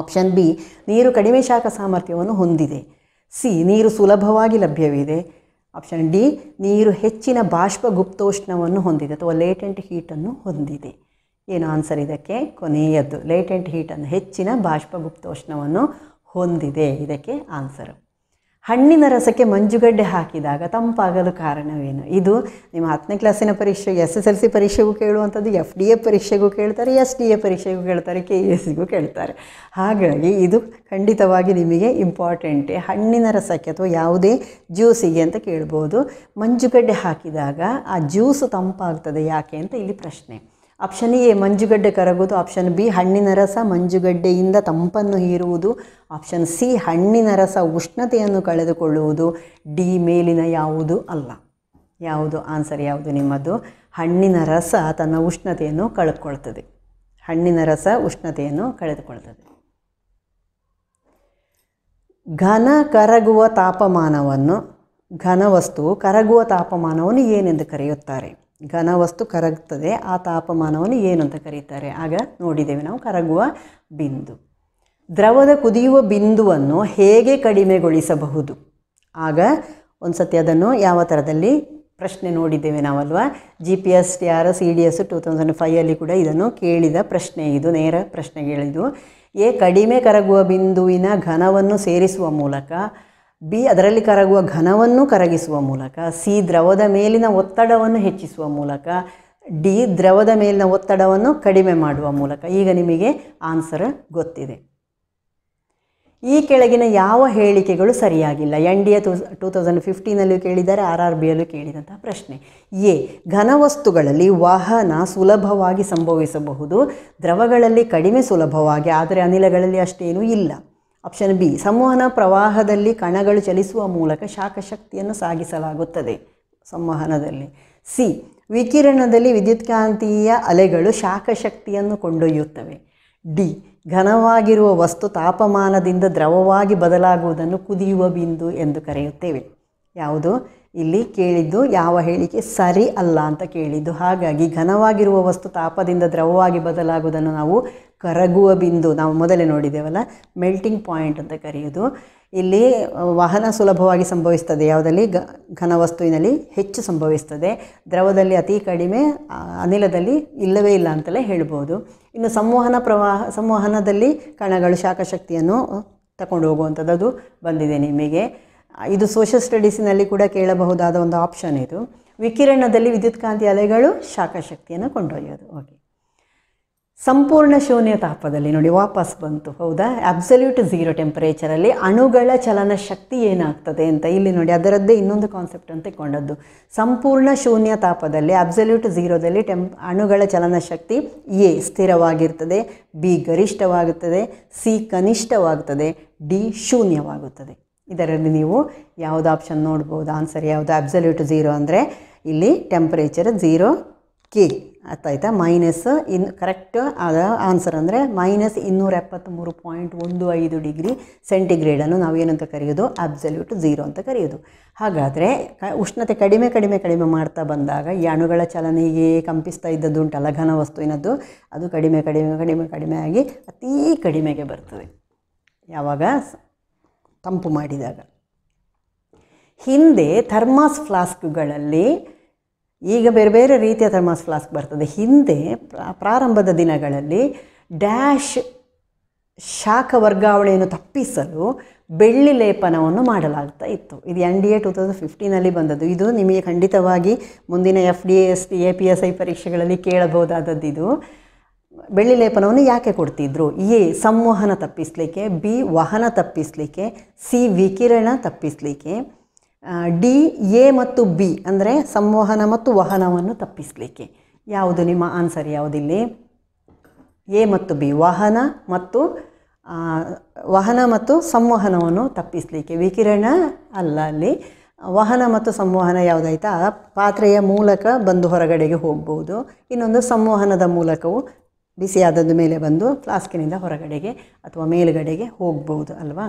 ಆಪ್ಷನ್ ಬಿ, ನೀರು ಕಡಿಮೆ ಶಾಖ ಸಾಮರ್ಥ್ಯವನ್ನು ಹೊಂದಿದೆ. ಸಿ, ನೀರು ಸುಲಭವಾಗಿ ಲಭ್ಯವಿದೆ. ಆಪ್ಷನ್ ಡಿ, ನೀರು ಹೆಚ್ಚಿನ ಬಾಷ್ಪ ಗುಪ್ತೋಷ್ಣವನ್ನು ಹೊಂದಿದೆ ಅಥವಾ ಲೇಟೆಂಟ್ ಹೀಟನ್ನು ಹೊಂದಿದೆ. ಏನು ಆನ್ಸರ್ ಇದಕ್ಕೆ? ಕೊನೆಯದ್ದು, ಲೇಟೆಂಟ್ ಹೀಟನ್ನು, ಹೆಚ್ಚಿನ ಬಾಷ್ಪ ಗುಪ್ತೋಷ್ಣವನ್ನು ಹೊಂದಿದೆ ಇದಕ್ಕೆ ಆನ್ಸರು. ಹಣ್ಣಿನ ರಸಕ್ಕೆ ಮಂಜುಗಡ್ಡೆ ಹಾಕಿದಾಗ ತಂಪಾಗಲು ಕಾರಣವೇನು? ಇದು ನಿಮ್ಮ ಹತ್ತನೇ ಕ್ಲಾಸಿನ ಪರೀಕ್ಷೆಗೆ, ಎಸ್ ಎಸ್ ಎಲ್ ಸಿ ಪರೀಕ್ಷೆಗೂ ಕೇಳುವಂಥದ್ದು, ಎಫ್ ಡಿ ಎ ಪರೀಕ್ಷೆಗೂ ಕೇಳ್ತಾರೆ, ಎಸ್ ಡಿ ಎ ಪರೀಕ್ಷೆಗೂ ಕೇಳ್ತಾರೆ, ಕೆ ಎ ಸಿಗೂ ಕೇಳ್ತಾರೆ. ಹಾಗಾಗಿ ಇದು ಖಂಡಿತವಾಗಿ ನಿಮಗೆ ಇಂಪಾರ್ಟೆಂಟೇ. ಹಣ್ಣಿನ ರಸಕ್ಕೆ ಅಥವಾ ಯಾವುದೇ ಜ್ಯೂಸಿಗೆ ಅಂತ ಕೇಳ್ಬೋದು, ಮಂಜುಗಡ್ಡೆ ಹಾಕಿದಾಗ ಆ ಜ್ಯೂಸು ತಂಪಾಗ್ತದೆ ಯಾಕೆ ಅಂತ ಇಲ್ಲಿ ಪ್ರಶ್ನೆ. ಆಪ್ಷನ್ ಎ, ಮಂಜುಗಡ್ಡೆ ಕರಗುವುದು. ಆಪ್ಷನ್ ಬಿ, ಹಣ್ಣಿನ ರಸ ಮಂಜುಗಡ್ಡೆಯಿಂದ ತಂಪನ್ನು ಹೀರುವುದು. ಆಪ್ಷನ್ ಸಿ, ಹಣ್ಣಿನ ರಸ ಉಷ್ಣತೆಯನ್ನು ಕಳೆದುಕೊಳ್ಳುವುದು. ಡಿ, ಮೇಲಿನ ಯಾವುದೂ ಅಲ್ಲ. ಯಾವುದು ಆನ್ಸರ್? ಯಾವುದು ನಿಮ್ಮದು? ಹಣ್ಣಿನ ರಸ ತನ್ನ ಉಷ್ಣತೆಯನ್ನು ಕಳೆದುಕೊಳ್ತದೆ. ಹಣ್ಣಿನ ರಸ ಉಷ್ಣತೆಯನ್ನು ಕಳೆದುಕೊಳ್ತದೆ. ಘನ ಕರಗುವ ತಾಪಮಾನವನ್ನು ಘನವಸ್ತುವು ಕರಗುವ ತಾಪಮಾನವನ್ನು ಏನೆಂದು ಕರೆಯುತ್ತಾರೆ? ಘನವಸ್ತು ಕರಗ್ತದೆ, ಆ ತಾಪಮಾನವನ್ನು ಏನು ಅಂತ ಕರೀತಾರೆ? ಆಗ ನೋಡಿದ್ದೇವೆ ನಾವು, ಕರಗುವ ಬಿಂದು. ದ್ರವದ ಕುದಿಯುವ ಬಿಂದುವನ್ನು ಹೇಗೆ ಕಡಿಮೆಗೊಳಿಸಬಹುದು? ಆಗ ಒಂದು ಸತಿ ಅದನ್ನು ಯಾವ ಥರದಲ್ಲಿ ಪ್ರಶ್ನೆ ನೋಡಿದ್ದೇವೆ ನಾವಲ್ವ, G P S T R C D S two thousand ಫೈವಲ್ಲಿ ಕೂಡ ಇದನ್ನು ಕೇಳಿದ ಪ್ರಶ್ನೆ ಇದು, ನೇರ ಪ್ರಶ್ನೆಗಳಿದು. ಎ, ಕಡಿಮೆ ಕರಗುವ ಬಿಂದುವಿನ ಘನವನ್ನು ಸೇರಿಸುವ ಮೂಲಕ, ಬಿ, ಅದರಲ್ಲಿ ಕರಗುವ ಘನವನ್ನು ಕರಗಿಸುವ ಮೂಲಕ, ಸಿ, ದ್ರವದ ಮೇಲಿನ ಒತ್ತಡವನ್ನು ಹೆಚ್ಚಿಸುವ ಮೂಲಕ, ಡಿ ದ್ರವದ ಮೇಲಿನ ಒತ್ತಡವನ್ನು ಕಡಿಮೆ ಮಾಡುವ ಮೂಲಕ. ಈಗ ನಿಮಗೆ ಆನ್ಸರ್ ಗೊತ್ತಿದೆ. ಈ ಕೆಳಗಿನ ಯಾವ ಹೇಳಿಕೆಗಳು ಸರಿಯಾಗಿಲ್ಲ? N D A two two thousand ಫಿಫ್ಟೀನಲ್ಲೂ ಕೇಳಿದ್ದಾರೆ, ಆರ್ ಆರ್ ಬಿಯಲ್ಲೂ ಕೇಳಿದಂಥ ಪ್ರಶ್ನೆ. ಎ, ಘನವಸ್ತುಗಳಲ್ಲಿ ವಹನ ಸುಲಭವಾಗಿ ಸಂಭವಿಸಬಹುದು, ದ್ರವಗಳಲ್ಲಿ ಕಡಿಮೆ ಸುಲಭವಾಗಿ, ಆದರೆ ಅನಿಲಗಳಲ್ಲಿ ಅಷ್ಟೇನೂ ಇಲ್ಲ. ಆಪ್ಷನ್ ಬಿ, ಸಂವಹನ ಪ್ರವಾಹದಲ್ಲಿ ಕಣಗಳು ಚಲಿಸುವ ಮೂಲಕ ಶಾಖಶಕ್ತಿಯನ್ನು ಸಾಗಿಸಲಾಗುತ್ತದೆ ಸಂವಹನದಲ್ಲಿ. ಸಿ, ವಿಕಿರಣದಲ್ಲಿ ವಿದ್ಯುತ್ಕಾಂತೀಯ ಅಲೆಗಳು ಶಾಖಶಕ್ತಿಯನ್ನು ಕೊಂಡೊಯ್ಯುತ್ತವೆ. ಡಿ, ಘನವಾಗಿರುವ ವಸ್ತು ತಾಪಮಾನದಿಂದ ದ್ರವವಾಗಿ ಬದಲಾಗುವುದನ್ನು ಕುದಿಯುವ ಬಿಂದು ಎಂದು ಕರೆಯುತ್ತೇವೆ. ಯಾವುದು ಇಲ್ಲಿ ಕೇಳಿದ್ದು? ಯಾವ ಹೇಳಿಕೆ ಸರಿ ಅಲ್ಲ ಅಂತ ಕೇಳಿದ್ದು. ಹಾಗಾಗಿ ಘನವಾಗಿರುವ ವಸ್ತು ತಾಪದಿಂದ ದ್ರವವಾಗಿ ಬದಲಾಗುವುದನ್ನು ನಾವು ಕರಗುವ ಬಿಂದು, ನಾವು ಮೊದಲೇ ನೋಡಿದ್ದೇವಲ್ಲ, ಮೆಲ್ಟಿಂಗ್ ಪಾಯಿಂಟ್ ಅಂತ ಕರೆಯೋದು. ಇಲ್ಲಿ ವಹನ ಸುಲಭವಾಗಿ ಸಂಭವಿಸ್ತದೆ. ಯಾವುದಲ್ಲಿ? ಘ ಘನವಸ್ತುವಿನಲ್ಲಿ ಹೆಚ್ಚು ಸಂಭವಿಸ್ತದೆ, ದ್ರವದಲ್ಲಿ ಅತಿ ಕಡಿಮೆ, ಅನಿಲದಲ್ಲಿ ಇಲ್ಲವೇ ಇಲ್ಲ ಅಂತಲೇ ಹೇಳ್ಬೋದು. ಇನ್ನು ಸಂವಹನ ಪ್ರವಾಹ, ಸಂವಹನದಲ್ಲಿ ಕಣಗಳು ಶಾಖಶಕ್ತಿಯನ್ನು ತಗೊಂಡು ಹೋಗುವಂಥದ್ದು, ಅದು ಬಂದಿದೆ ನಿಮಗೆ. ಇದು ಸೋಷಿಯಲ್ ಸ್ಟಡೀಸಿನಲ್ಲಿ ಕೂಡ ಕೇಳಬಹುದಾದ ಒಂದು ಆಪ್ಷನ್ ಇದು. ವಿಕಿರಣದಲ್ಲಿ ವಿದ್ಯುತ್ಕಾಂತಿ ಅಲೆಗಳು ಶಾಖಶಕ್ತಿಯನ್ನು ಕೊಂಡೊಯ್ಯೋದು. ಓಕೆ, ಸಂಪೂರ್ಣ ಶೂನ್ಯ ತಾಪದಲ್ಲಿ ನೋಡಿ ವಾಪಸ್ ಬಂತು, ಹೌದಾ? ಅಬ್ಸಲ್ಯೂಟ್ ಝೀರೋ ಟೆಂಪರೇಚರಲ್ಲಿ ಅಣುಗಳ ಚಲನ ಶಕ್ತಿ ಏನಾಗ್ತದೆ ಅಂತ ಇಲ್ಲಿ ನೋಡಿ, ಅದರದ್ದೇ ಇನ್ನೊಂದು ಕಾನ್ಸೆಪ್ಟ್ ಅಂತ ತಗೊಂಡದ್ದು. ಸಂಪೂರ್ಣ ಶೂನ್ಯ ತಾಪದಲ್ಲಿ ಅಬ್ಸಲ್ಯೂಟ್ ಝೀರೋದಲ್ಲಿ ಟೆಂ ಅಣುಗಳ ಚಲನ ಶಕ್ತಿ ಎ ಸ್ಥಿರವಾಗಿರ್ತದೆ, ಬಿ ಗರಿಷ್ಠವಾಗುತ್ತದೆ, ಸಿ ಕನಿಷ್ಠವಾಗುತ್ತದೆ, ಡಿ ಶೂನ್ಯವಾಗುತ್ತದೆ. ಇದರಲ್ಲಿ ನೀವು ಯಾವುದು ಆಪ್ಷನ್ ನೋಡ್ಬೋದು ಆನ್ಸರ್ ಯಾವುದು? ಅಬ್ಸಲ್ಯೂಟ್ ಝೀರೋ ಅಂದರೆ ಇಲ್ಲಿ ಟೆಂಪ್ರೇಚರ್ ಝೀರೋ ಕೆ ಆಯ್ತಾಯ್ತಾ, ಮೈನಸ್ ಇನ್ನು ಕರೆಕ್ಟ್ ಆದ ಆನ್ಸರ್ ಅಂದರೆ ಮೈನಸ್ ಇನ್ನೂರ ಎಪ್ಪತ್ತ್ಮೂರು ಪಾಯಿಂಟ್ ಒಂದು ಐದು ಡಿಗ್ರಿ ಸೆಂಟಿಗ್ರೇಡನ್ನು ನಾವು ಏನಂತ ಕರೆಯೋದು? ಅಬ್ಸಲ್ಯೂಟ್ ಝೀರೋ ಅಂತ ಕರೆಯೋದು. ಹಾಗಾದರೆ ಉಷ್ಣತೆ ಕಡಿಮೆ ಕಡಿಮೆ ಕಡಿಮೆ ಮಾಡ್ತಾ ಬಂದಾಗ ಈ ಅಣುಗಳ ಚಲನೆಗೆ ಕಂಪಿಸ್ತಾ ಇದ್ದದ್ದು ಉಂಟಲ್ಲ ಘನ ವಸ್ತುವಿನದ್ದು, ಅದು ಕಡಿಮೆ ಕಡಿಮೆ ಕಡಿಮೆ ಕಡಿಮೆ ಆಗಿ ಅತೀ ಕಡಿಮೆಗೆ ಬರ್ತದೆ ಯಾವಾಗ ತಂಪು ಮಾಡಿದಾಗ. ಹಿಂದೆ ಥರ್ಮಾಸ್ ಫ್ಲಾಸ್ಕ್ಗಳಲ್ಲಿ, ಈಗ ಬೇರೆ ಬೇರೆ ರೀತಿಯ ಥರ್ಮಾಸ್ ಫ್ಲಾಸ್ಕ್ ಬರ್ತದೆ, ಹಿಂದೆ ಪ್ರಾರಂಭದ ದಿನಗಳಲ್ಲಿ ಡ್ಯಾಶ್ ಶಾಖ ವರ್ಗಾವಣೆಯನ್ನು ತಪ್ಪಿಸಲು ಬೆಳ್ಳಿ ಲೇಪನವನ್ನು ಮಾಡಲಾಗ್ತಾ ಇತ್ತು. ಇದು N D A two thousand ಫಿಫ್ಟೀನಲ್ಲಿ ಬಂದದ್ದು. ಇದು ನಿಮಗೆ ಖಂಡಿತವಾಗಿ ಮುಂದಿನ F D A, S T A, P S I ಪರೀಕ್ಷೆಗಳಲ್ಲಿ ಕೇಳಬಹುದಾದದ್ದು. ಇದು ಬೆಳ್ಳಿ ಲೇಪನವನ್ನು ಯಾಕೆ ಕೊಡ್ತಿದ್ರು? ಎ, ಸಂವಹನ ತಪ್ಪಿಸಲಿಕ್ಕೆ, ಬಿ, ವಹನ ತಪ್ಪಿಸಲಿಕ್ಕೆ, ಸಿ, ವಿಕಿರಣ ತಪ್ಪಿಸಲಿಕ್ಕೆ, ಡಿ, ಎ ಮತ್ತು ಬಿ ಅಂದರೆ ಸಂವಹನ ಮತ್ತು ವಹನವನ್ನು ತಪ್ಪಿಸಲಿಕ್ಕೆ. ಯಾವುದು ನಿಮ್ಮ ಆನ್ಸರ್ ಯಾವುದಿಲ್ಲಿ? ಎ ಮತ್ತು ಬಿ, ವಹನ ಮತ್ತು ವಹನ ಮತ್ತು ಸಂವಹನವನ್ನು ತಪ್ಪಿಸಲಿಕ್ಕೆ. ವಿಕಿರಣ ಅಲ್ಲ ಅಲ್ಲಿ, ವಹನ ಮತ್ತು ಸಂವಹನ ಯಾವುದಾಯ್ತಾ? ಪಾತ್ರೆಯ ಮೂಲಕ ಬಂದು ಹೊರಗಡೆಗೆ ಹೋಗ್ಬೋದು, ಇನ್ನೊಂದು ಸಂವಹನದ ಮೂಲಕವೂ ಬಿಸಿಯಾದದ್ದು ಮೇಲೆ ಬಂದು ಫ್ಲಾಸ್ಕಿನಿಂದ ಹೊರಗಡೆಗೆ ಅಥವಾ ಮೇಲುಗಡೆಗೆ ಹೋಗ್ಬೋದು ಅಲ್ವಾ?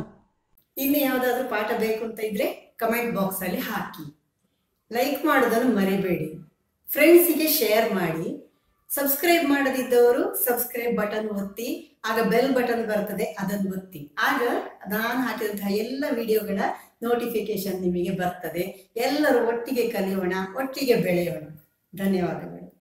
ಇನ್ನು ಯಾವುದಾದ್ರೂ ಪಾಠ ಬೇಕು ಅಂತ ಇದ್ರೆ ಕಮೆಂಟ್ ಬಾಕ್ಸ್ ಅಲ್ಲಿ ಹಾಕಿ. ಲೈಕ್ ಮಾಡೋದನ್ನು ಮರಿಬೇಡಿ, ಫ್ರೆಂಡ್ಸಿಗೆ ಶೇರ್ ಮಾಡಿ. ಸಬ್ಸ್ಕ್ರೈಬ್ ಮಾಡದಿದ್ದವರು ಸಬ್ಸ್ಕ್ರೈಬ್ ಬಟನ್ ಒತ್ತಿ, ಆಗ ಬೆಲ್ ಬಟನ್ ಬರ್ತದೆ, ಅದನ್ನು ಒತ್ತಿ. ಆಗ ನಾನು ಹಾಕಿದಂತಹ ಎಲ್ಲ ವಿಡಿಯೋಗಳ ನೋಟಿಫಿಕೇಶನ್ ನಿಮಗೆ ಬರ್ತದೆ. ಎಲ್ಲರೂ ಒಟ್ಟಿಗೆ ಕಲಿಯೋಣ, ಒಟ್ಟಿಗೆ ಬೆಳೆಯೋಣ. ಧನ್ಯವಾದಗಳು.